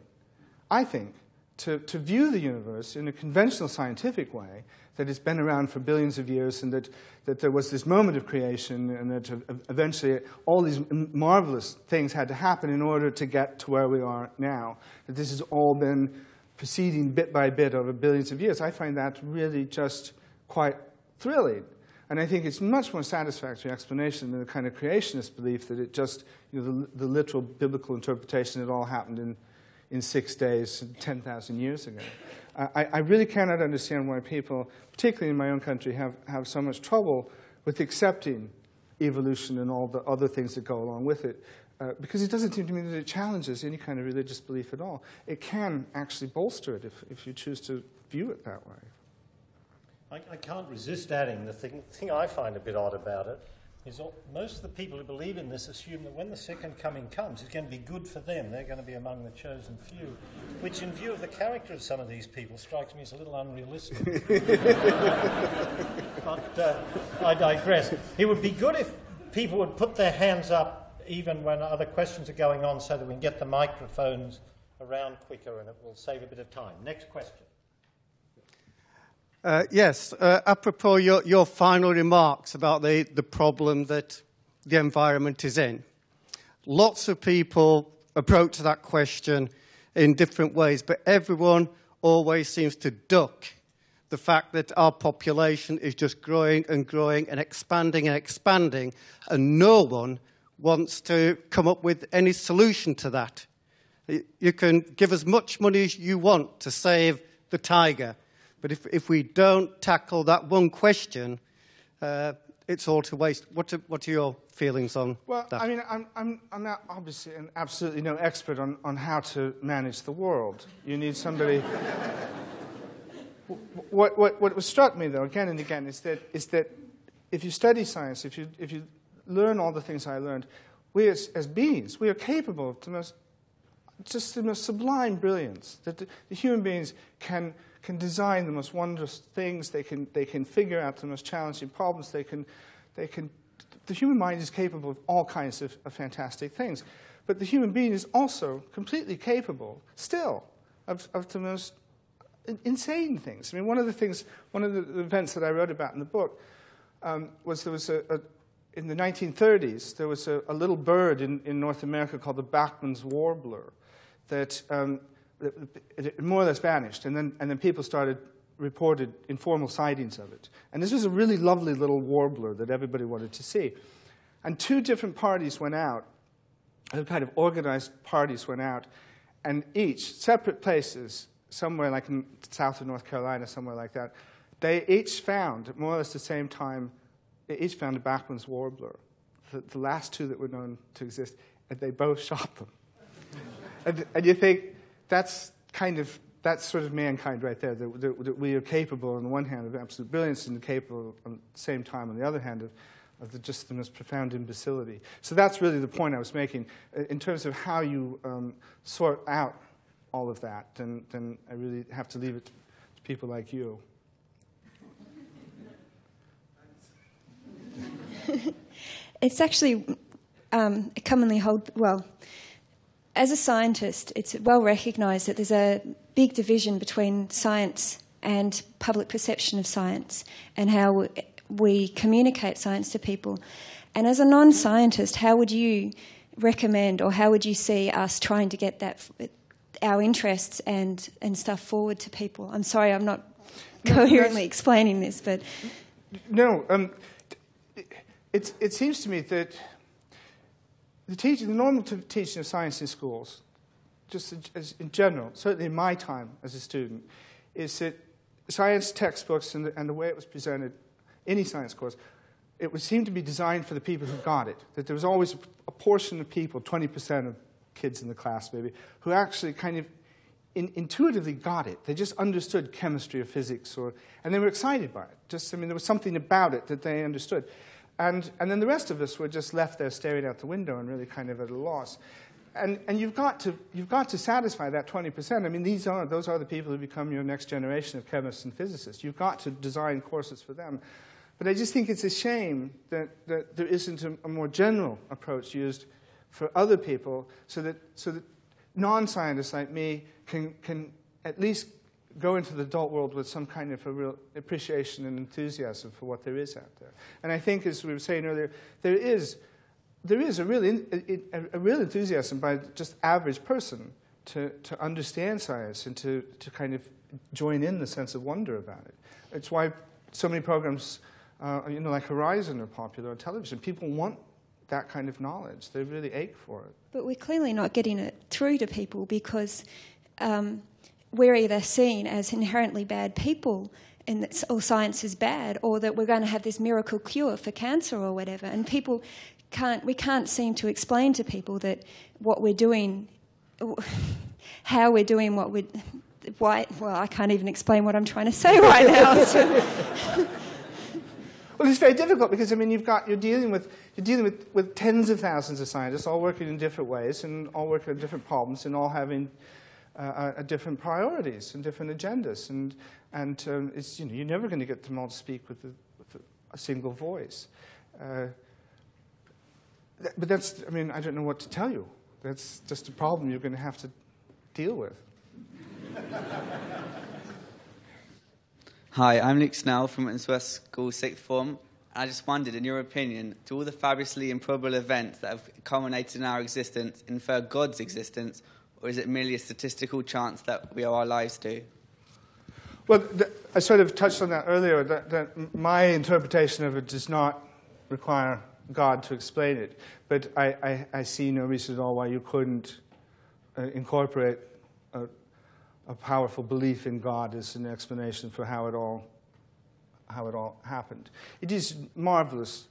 I think, to, to view the universe in a conventional scientific way that it's been around for billions of years and that, that there was this moment of creation and that eventually all these marvelous things had to happen in order to get to where we are now, that this has all been proceeding bit by bit over billions of years. I find that really just quite thrilling. And I think it's much more satisfactory explanation than the kind of creationist belief that it just, you know, the, the literal biblical interpretation it all happened in, in six days, ten thousand years ago. I, I really cannot understand why people, particularly in my own country, have, have so much trouble with accepting evolution and all the other things that go along with it. Uh, because it doesn't seem to me that it challenges any kind of religious belief at all. It can actually bolster it if, if you choose to view it that way. I, I can't resist adding the thing, thing I find a bit odd about it is all, most of the people who believe in this assume that when the second coming comes, it's going to be good for them. They're going to be among the chosen few, which in view of the character of some of these people strikes me as a little unrealistic. But uh, I digress. It would be good if people would put their hands up even when other questions are going on, so that we can get the microphones around quicker and it will save a bit of time. Next question. Uh, yes, uh, apropos your, your final remarks about the, the problem that the environment is in. Lots of people approach that question in different ways, but everyone always seems to duck the fact that our population is just growing and growing and expanding and expanding, and no one wants to come up with any solution to that. You can give as much money as you want to save the tiger, but if, if we don't tackle that one question, uh, it's all to waste. What are, what are your feelings on well, that? Well, I mean, I'm, I'm, I'm not obviously an absolutely no expert on, on how to manage the world. You need somebody... what, what, what struck me, though, again and again, is that, is that if you study science, if you, if you learn all the things I learned, we as, as beings, we are capable of the most, just the most sublime brilliance. That the, the human beings can, can design the most wondrous things, they can, they can figure out the most challenging problems, they can, they can, the human mind is capable of all kinds of, of fantastic things. But the human being is also completely capable, still, of, of the most insane things. I mean, one of the things, one of the events that I wrote about in the book um, was there was a, a in the nineteen thirties, there was a, a little bird in, in North America called the Bachman's Warbler that, um, that, that more or less vanished. And then, and then people started reported informal sightings of it. And this was a really lovely little warbler that everybody wanted to see. And two different parties went out, kind of organized parties went out, and each, separate places, somewhere like in south of North Carolina, somewhere like that, they each found, at more or less the same time, they each found a Bachman's warbler, the, the last two that were known to exist, and they both shot them. and, and you think, that's kind of, that's sort of mankind right there, that, that, that we are capable on the one hand of absolute brilliance and capable on the same time on the other hand of, of the, just the most profound imbecility. So that's really the point I was making. In terms of how you um, sort out all of that, then, then I really have to leave it to people like you. It's actually um, commonly hold, well, as a scientist, it's well recognized that there's a big division between science and public perception of science and how we communicate science to people. And as a non-scientist, how would you recommend or how would you see us trying to get that our interests and, and stuff forward to people? I'm sorry I'm not no, coherently explaining this, but... No, um, it, it seems to me that the, teaching, the normal teaching of science in schools, just as in general, certainly in my time as a student, is that science textbooks and the, and the way it was presented, any science course, it would seem to be designed for the people who got it. That there was always a portion of people, twenty percent of kids in the class maybe, who actually kind of in, intuitively got it. They just understood chemistry or physics, or, and they were excited by it. Just, I mean, there was something about it that they understood. And, and then the rest of us were just left there staring out the window and really kind of at a loss. And, and you've got to, you've got to satisfy that twenty percent. I mean, these are, those are the people who become your next generation of chemists and physicists. You've got to design courses for them. But I just think it's a shame that, that there isn't a, a more general approach used for other people so that, so that non-scientists like me can, can at least go into the adult world with some kind of a real appreciation and enthusiasm for what there is out there. And I think, as we were saying earlier, there is... There is a real, in, a, a real enthusiasm by just average person to, to understand science and to, to kind of join in the sense of wonder about it. It's why so many programs, uh, you know, like Horizon are popular on television. People want that kind of knowledge. They really ache for it. But we're clearly not getting it through to people because um, we're either seen as inherently bad people and that all science is bad, or that we're going to have this miracle cure for cancer or whatever. And people... Can't, we can't seem to explain to people that what we're doing, how we're doing what we're, why, well, I can't even explain what I'm trying to say right now. So. Well, it's very difficult because, I mean, you've got, you're dealing with, you're dealing with, with tens of thousands of scientists all working in different ways and all working on different problems and all having uh, uh, different priorities and different agendas. And, and um, it's, you know, you're never going to get them all to speak with, the, with a single voice. Uh, But that's, I mean, I don't know what to tell you. That's just a problem you're going to have to deal with. Hi, I'm Luke Snell from Witness West School Sixth Form. I just wondered, in your opinion, do all the fabulously improbable events that have culminated in our existence infer God's existence, or is it merely a statistical chance that we owe our lives to? Well, the, I sort of touched on that earlier, that, that my interpretation of it does not require God to explain it, but I, I, I see no reason at all why you couldn't uh, incorporate a, a powerful belief in God as an explanation for how it all, how it all happened. It is marvelous.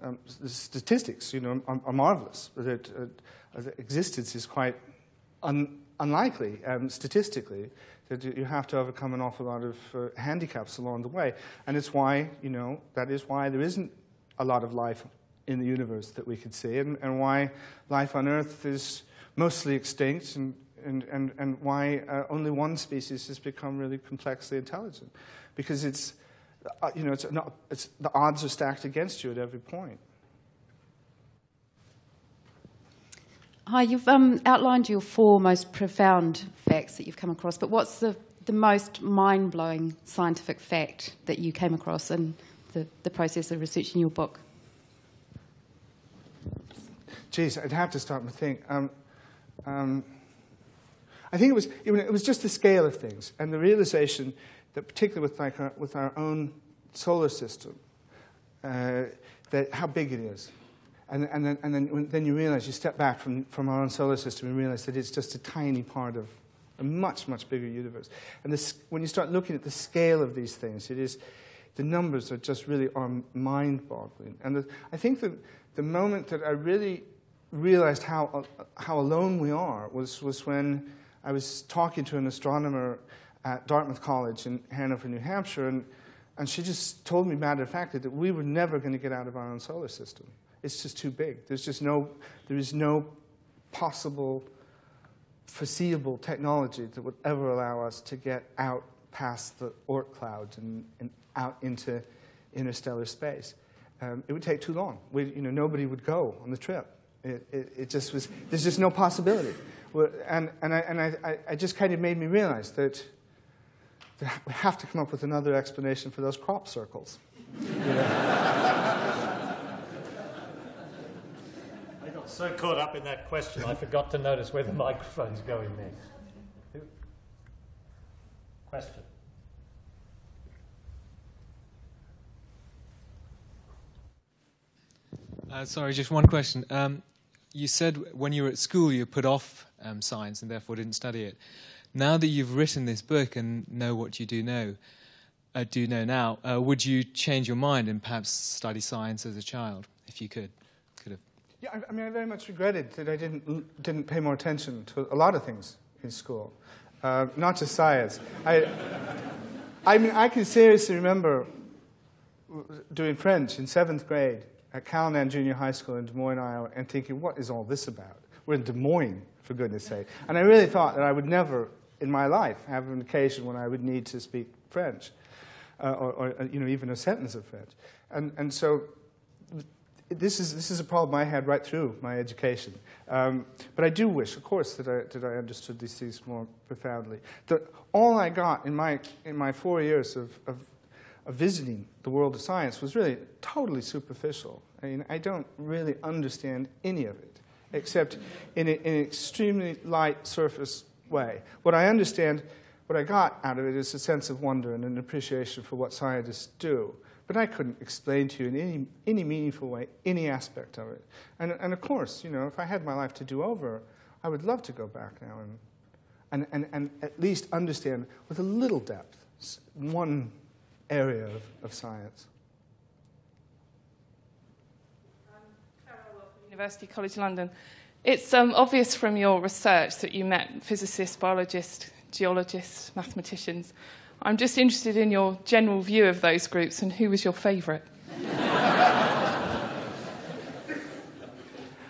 Um, the statistics, you know, are, are marvelous. That uh, existence is quite un unlikely um, statistically. That you have to overcome an awful lot of uh, handicaps along the way, and it's why, you know, that is why there isn't a lot of life in the universe that we could see, and, and why life on Earth is mostly extinct, and, and, and, and why uh, only one species has become really complexly intelligent. Because it's, uh, you know, it's not, it's, the odds are stacked against you at every point. Hi, you've um, outlined your four most profound facts that you've come across, but what's the, the most mind-blowing scientific fact that you came across in The, the process of researching your book? Geez, I'd have to stop and think. Um, um, I think it was, it was just the scale of things and the realization that particularly with, like our, with our own solar system, uh, that how big it is. And, and, then, and then, then you realize, you step back from, from our own solar system and realize that it's just a tiny part of a much, much bigger universe. And this, when you start looking at the scale of these things, it is, the numbers are just really mind-boggling. And the, I think that the moment that I really realized how, how alone we are was, was when I was talking to an astronomer at Dartmouth College in Hanover, New Hampshire, and, and she just told me matter-of-factly that we were never going to get out of our own solar system. It's just too big. There's just no, there is no possible foreseeable technology that would ever allow us to get out past the Oort clouds and, and out into interstellar space. Um, it would take too long. We, you know, nobody would go on the trip. It, it, it just was, there's just no possibility. Well, and and, I, and I, I just kind of made me realize that, that we have to come up with another explanation for those crop circles. You know? So caught up in that question, I forgot to notice where the microphone's going next. Question. Uh, sorry, just one question. Um, you said when you were at school you put off um, science and therefore didn't study it. Now that you've written this book and know what you do know, uh, do know now, uh, would you change your mind and perhaps study science as a child if you could? Could have. Yeah, I, I mean, I very much regretted that I didn't didn't pay more attention to a lot of things in school, uh, not just science. I, I mean, I can seriously remember doing French in seventh grade at Calnan Junior High School in Des Moines, Iowa, and thinking, "What is all this about? We're in Des Moines, for goodness' sake!" And I really thought that I would never, in my life, have an occasion when I would need to speak French, uh, or, or you know, even a sentence of French, and and so. This is, this is a problem I had right through my education. Um, but I do wish, of course, that I, that I understood these things more profoundly. The, all I got in my, in my four years of, of, of visiting the world of science was really totally superficial. I mean, I don't really understand any of it, except in, a, in an extremely light surface way. What I understand, what I got out of it is a sense of wonder and an appreciation for what scientists do. But I couldn't explain to you in any, any meaningful way any aspect of it. And, and of course, you know, if I had my life to do over, I would love to go back now and, and, and, and at least understand with a little depth one area of, of science. I'm Clara Wolfe from University College London. It's um, obvious from your research that you met physicists, biologists, geologists, mathematicians. I'm just interested in your general view of those groups and who was your favourite?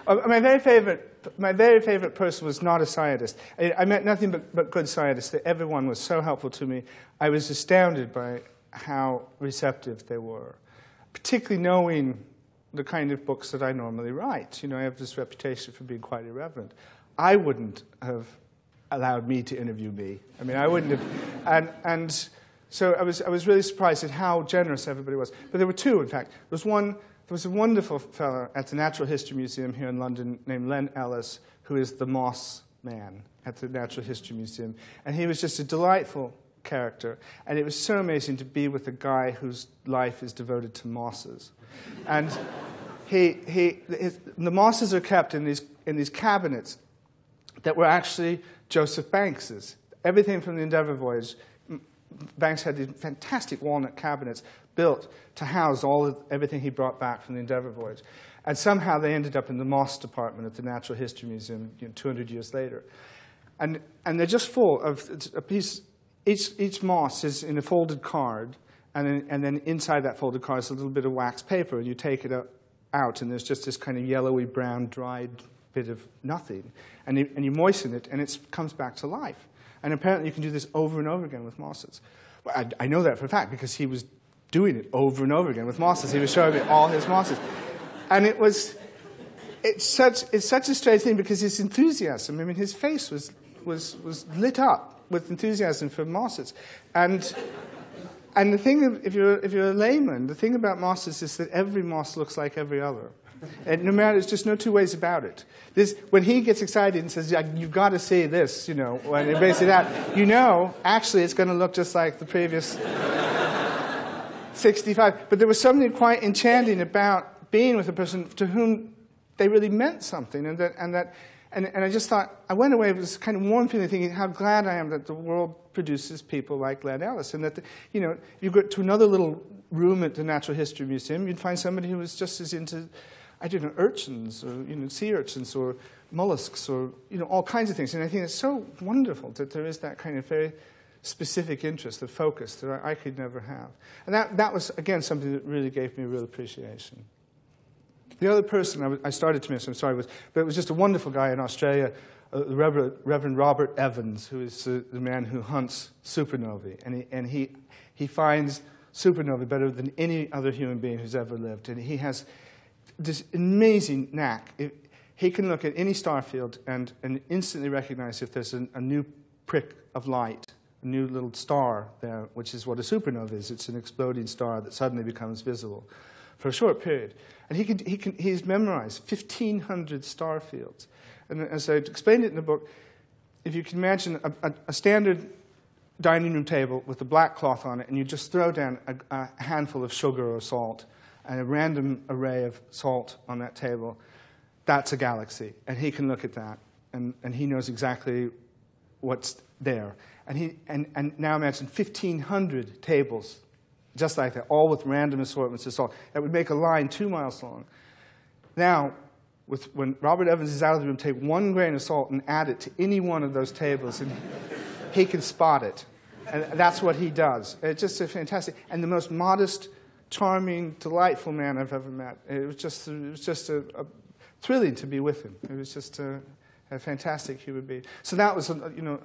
my very favourite my very favourite person was not a scientist. I, I met nothing but, but good scientists. Everyone was so helpful to me. I was astounded by how receptive they were, particularly knowing the kind of books that I normally write. You know, I have this reputation for being quite irreverent. I wouldn't have allowed me to interview me. I mean, I wouldn't have. And, and so I was, I was really surprised at how generous everybody was. But there were two, in fact. There was one, there was a wonderful fellow at the Natural History Museum here in London named Len Ellis, who is the Moss Man at the Natural History Museum. And he was just a delightful character. And it was so amazing to be with a guy whose life is devoted to mosses. And he, he, his, the mosses are kept in these, in these cabinets that were actually Joseph Banks's. Everything from the Endeavour Voyage, Banks had these fantastic walnut cabinets built to house all of, everything he brought back from the Endeavour Voyage. And somehow they ended up in the moss department at the Natural History Museum, you know, two hundred years later. And, and they're just full of a piece. Each, each moss is in a folded card, and then, and then inside that folded card is a little bit of wax paper, and you take it up, out, and there's just this kind of yellowy-brown dried bit of nothing, and you, and you moisten it, and it comes back to life. And apparently you can do this over and over again with mosses. Well, I, I know that for a fact because he was doing it over and over again with mosses. He was showing me all his mosses. And it was, it's such, it's such a strange thing because his enthusiasm, I mean, his face was, was, was lit up with enthusiasm for mosses. And, and the thing, if you're, if you're a layman, the thing about mosses is that every moss looks like every other. And no matter, there's just no two ways about it. This, when he gets excited and says, "You've got to say this," you know, when they base it out, you know, actually, it's going to look just like the previous sixty-five. But there was something quite enchanting about being with a person to whom they really meant something, and that, and that, and, and I just thought, I went away with this kind of warm feeling, thinking how glad I am that the world produces people like Glenn Ellis, and that, the, you know, you go to another little room at the Natural History Museum, you'd find somebody who was just as into, I don't know, urchins, or, you know, sea urchins, or mollusks, or, you know, all kinds of things. And I think it's so wonderful that there is that kind of very specific interest, the focus that I, I could never have. And that, that was, again, something that really gave me real appreciation. The other person I, w I started to miss, I'm sorry, was, but it was just a wonderful guy in Australia, uh, Reverend, Reverend Robert Evans, who is uh, the man who hunts supernovae. And he, and he, he finds supernovae better than any other human being who's ever lived. And he has this amazing knack. It, he can look at any star field and, and instantly recognize if there's an, a new prick of light, a new little star there, which is what a supernova is. It's an exploding star that suddenly becomes visible for a short period. And he can, he can, he's memorized fifteen hundred star fields. And as I explained it in the book, if you can imagine a, a, a standard dining room table with a black cloth on it, and you just throw down a, a handful of sugar or salt, and a random array of salt on that table, that's a galaxy. And he can look at that, and, and he knows exactly what's there. And, he, and, and now imagine fifteen hundred tables just like that, all with random assortments of salt. That would make a line two miles long. Now, with, when Robert Evans is out of the room, take one grain of salt and add it to any one of those tables, and he can spot it. And that's what he does. It's just a fantastic, and the most modest, charming, delightful man I've ever met. It was just, it was just a, a thrilling to be with him. It was just a, a fantastic human being. So that was, you know,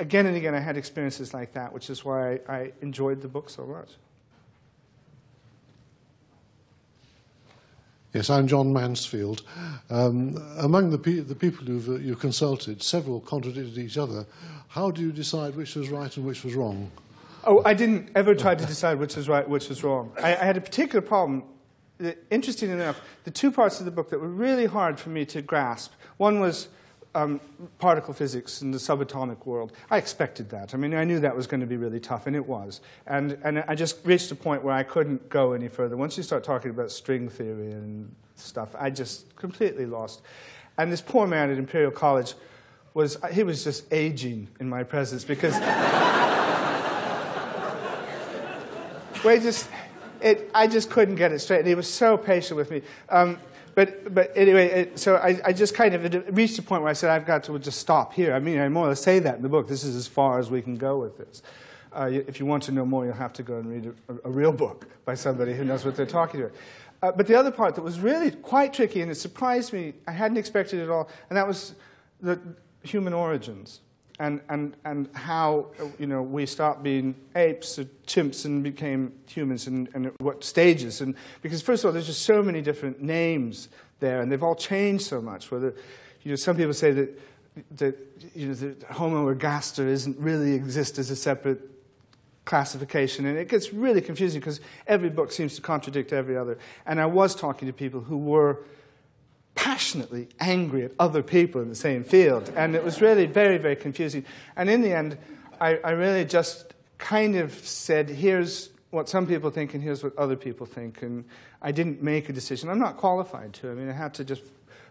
again and again I had experiences like that, which is why I, I enjoyed the book so much. Yes, I'm John Mansfield. Um, among the, pe the people you've, uh, you consulted, several contradicted each other. How do you decide which was right and which was wrong? Oh, I didn't ever try to decide which was right, which was wrong. I, I had a particular problem. That, interesting enough, the two parts of the book that were really hard for me to grasp, one was um, particle physics in the subatomic world. I expected that. I mean, I knew that was going to be really tough, and it was. And, and I just reached a point where I couldn't go any further. Once you start talking about string theory and stuff, I just completely lost. And this poor man at Imperial College, was he was just aging in my presence because... Well, just, it, I just couldn't get it straight, and he was so patient with me. Um, but, but anyway, it, so I, I just kind of reached a point where I said, I've got to just stop here. I mean, I more or less say that in the book. This is as far as we can go with this. Uh, if you want to know more, you'll have to go and read a, a real book by somebody who knows what they're talking about. Uh, but the other part that was really quite tricky, and it surprised me, I hadn't expected it at all, and that was the human origins. And, and, and how, you know, we stopped being apes or chimps and became humans, and, and at what stages. And because, first of all, there's just so many different names there, and they've all changed so much. Whether, you know, some people say that, that, you know, that Homo ergaster isn't really exist as a separate classification. And it gets really confusing because every book seems to contradict every other. And I was talking to people who were passionately angry at other people in the same field. And it was really very, very confusing. And in the end, I, I really just kind of said, here's what some people think and here's what other people think. And I didn't make a decision. I'm not qualified to. I mean, I had to just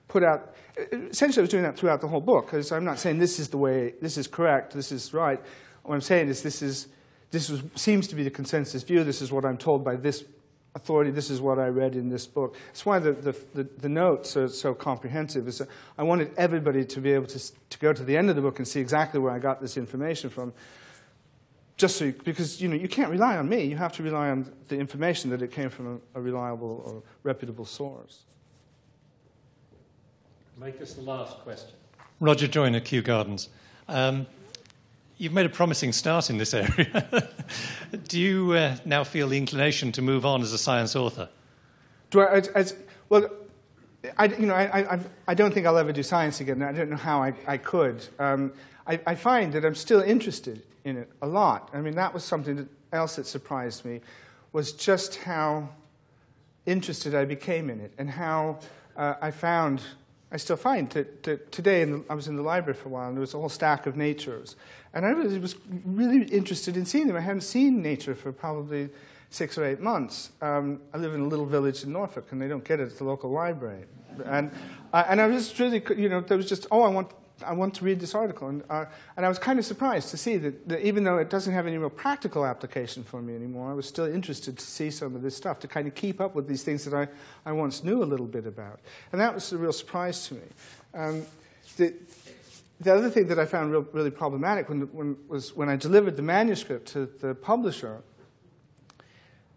put out... Essentially, I was doing that throughout the whole book, because I'm not saying this is the way, this is correct, this is right. What I'm saying is this is this was, seems to be the consensus view. This is what I'm told by this authority, this is what I read in this book. That's why the, the, the, the notes are so comprehensive. Is I wanted everybody to be able to, to go to the end of the book and see exactly where I got this information from. Just so you, because, you know, you can't rely on me. You have to rely on the information that it came from a, a reliable or reputable source. Make this the last question. Roger Joyner, Kew Gardens. Um, You've made a promising start in this area. Do you uh, now feel the inclination to move on as a science author? Do I, as, as, well, I, you know, I, I, I don't think I'll ever do science again. I don't know how I, I could. Um, I, I find that I'm still interested in it a lot. I mean, that was something that else that surprised me, was just how interested I became in it, and how uh, I found, I still find, that, that today in the, I was in the library for a while, and there was a whole stack of natures. And I really, was really interested in seeing them. I hadn't seen nature for probably six or eight months. Um, I live in a little village in Norfolk, and they don't get it at the local library. And, uh, and I was just really, you know, there was just, oh, I want, I want to read this article. And, uh, and I was kind of surprised to see that, that even though it doesn't have any real practical application for me anymore, I was still interested to see some of this stuff, to kind of keep up with these things that I, I once knew a little bit about. And that was a real surprise to me. Um, the, the other thing that I found real, really problematic when, when, was when I delivered the manuscript to the publisher,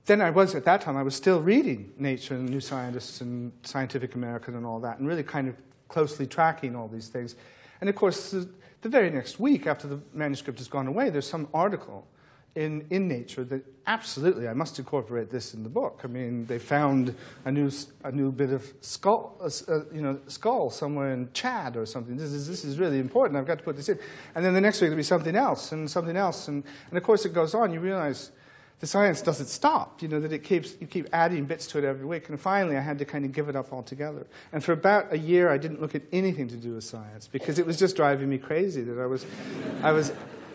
then I was, at that time, I was still reading Nature and New Scientist and Scientific American and all that, and really kind of closely tracking all these things. And of course, the, the very next week after the manuscript has gone away, there's some article in, in Nature that absolutely, I must incorporate this in the book. I mean, they found a new, a new bit of skull, uh, you know, skull somewhere in Chad or something. This is, this is really important. I've got to put this in. And then the next week, there'll be something else and something else. And, and of course, it goes on. You realize the science doesn't stop, you know, that it keeps, you keep adding bits to it every week. And finally, I had to kind of give it up altogether. And for about a year, I didn't look at anything to do with science, because it was just driving me crazy that I was, I was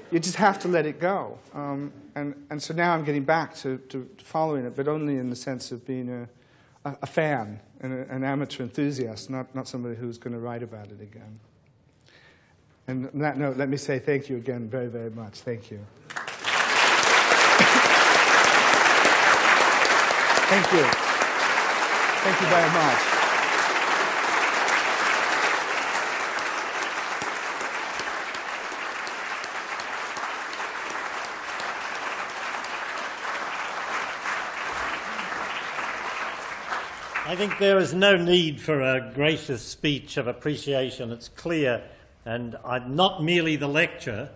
you just have to let it go. Um, and, and so now I'm getting back to, to following it, but only in the sense of being a, a, a fan, and a, an amateur enthusiast, not, not somebody who's going to write about it again. And on that note, let me say thank you again very, very much. Thank you. Thank you. Thank you very much. I think there is no need for a gracious speech of appreciation. It's clear, and I'm not merely the lecturer.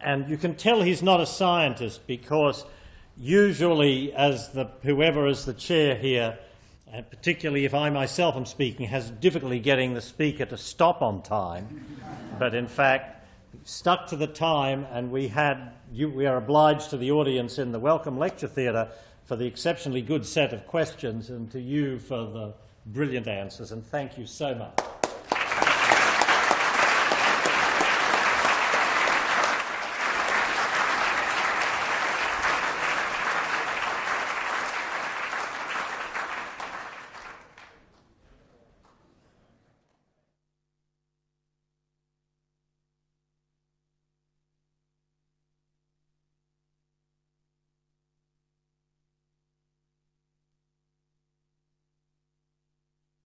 And you can tell he's not a scientist, because usually, as the, whoever is the chair here, and particularly if I myself am speaking, has difficulty getting the speaker to stop on time. But in fact, stuck to the time, and we had, you, we are obliged to the audience in the Welcome Lecture Theatre for the exceptionally good set of questions, and to you for the brilliant answers. And thank you so much.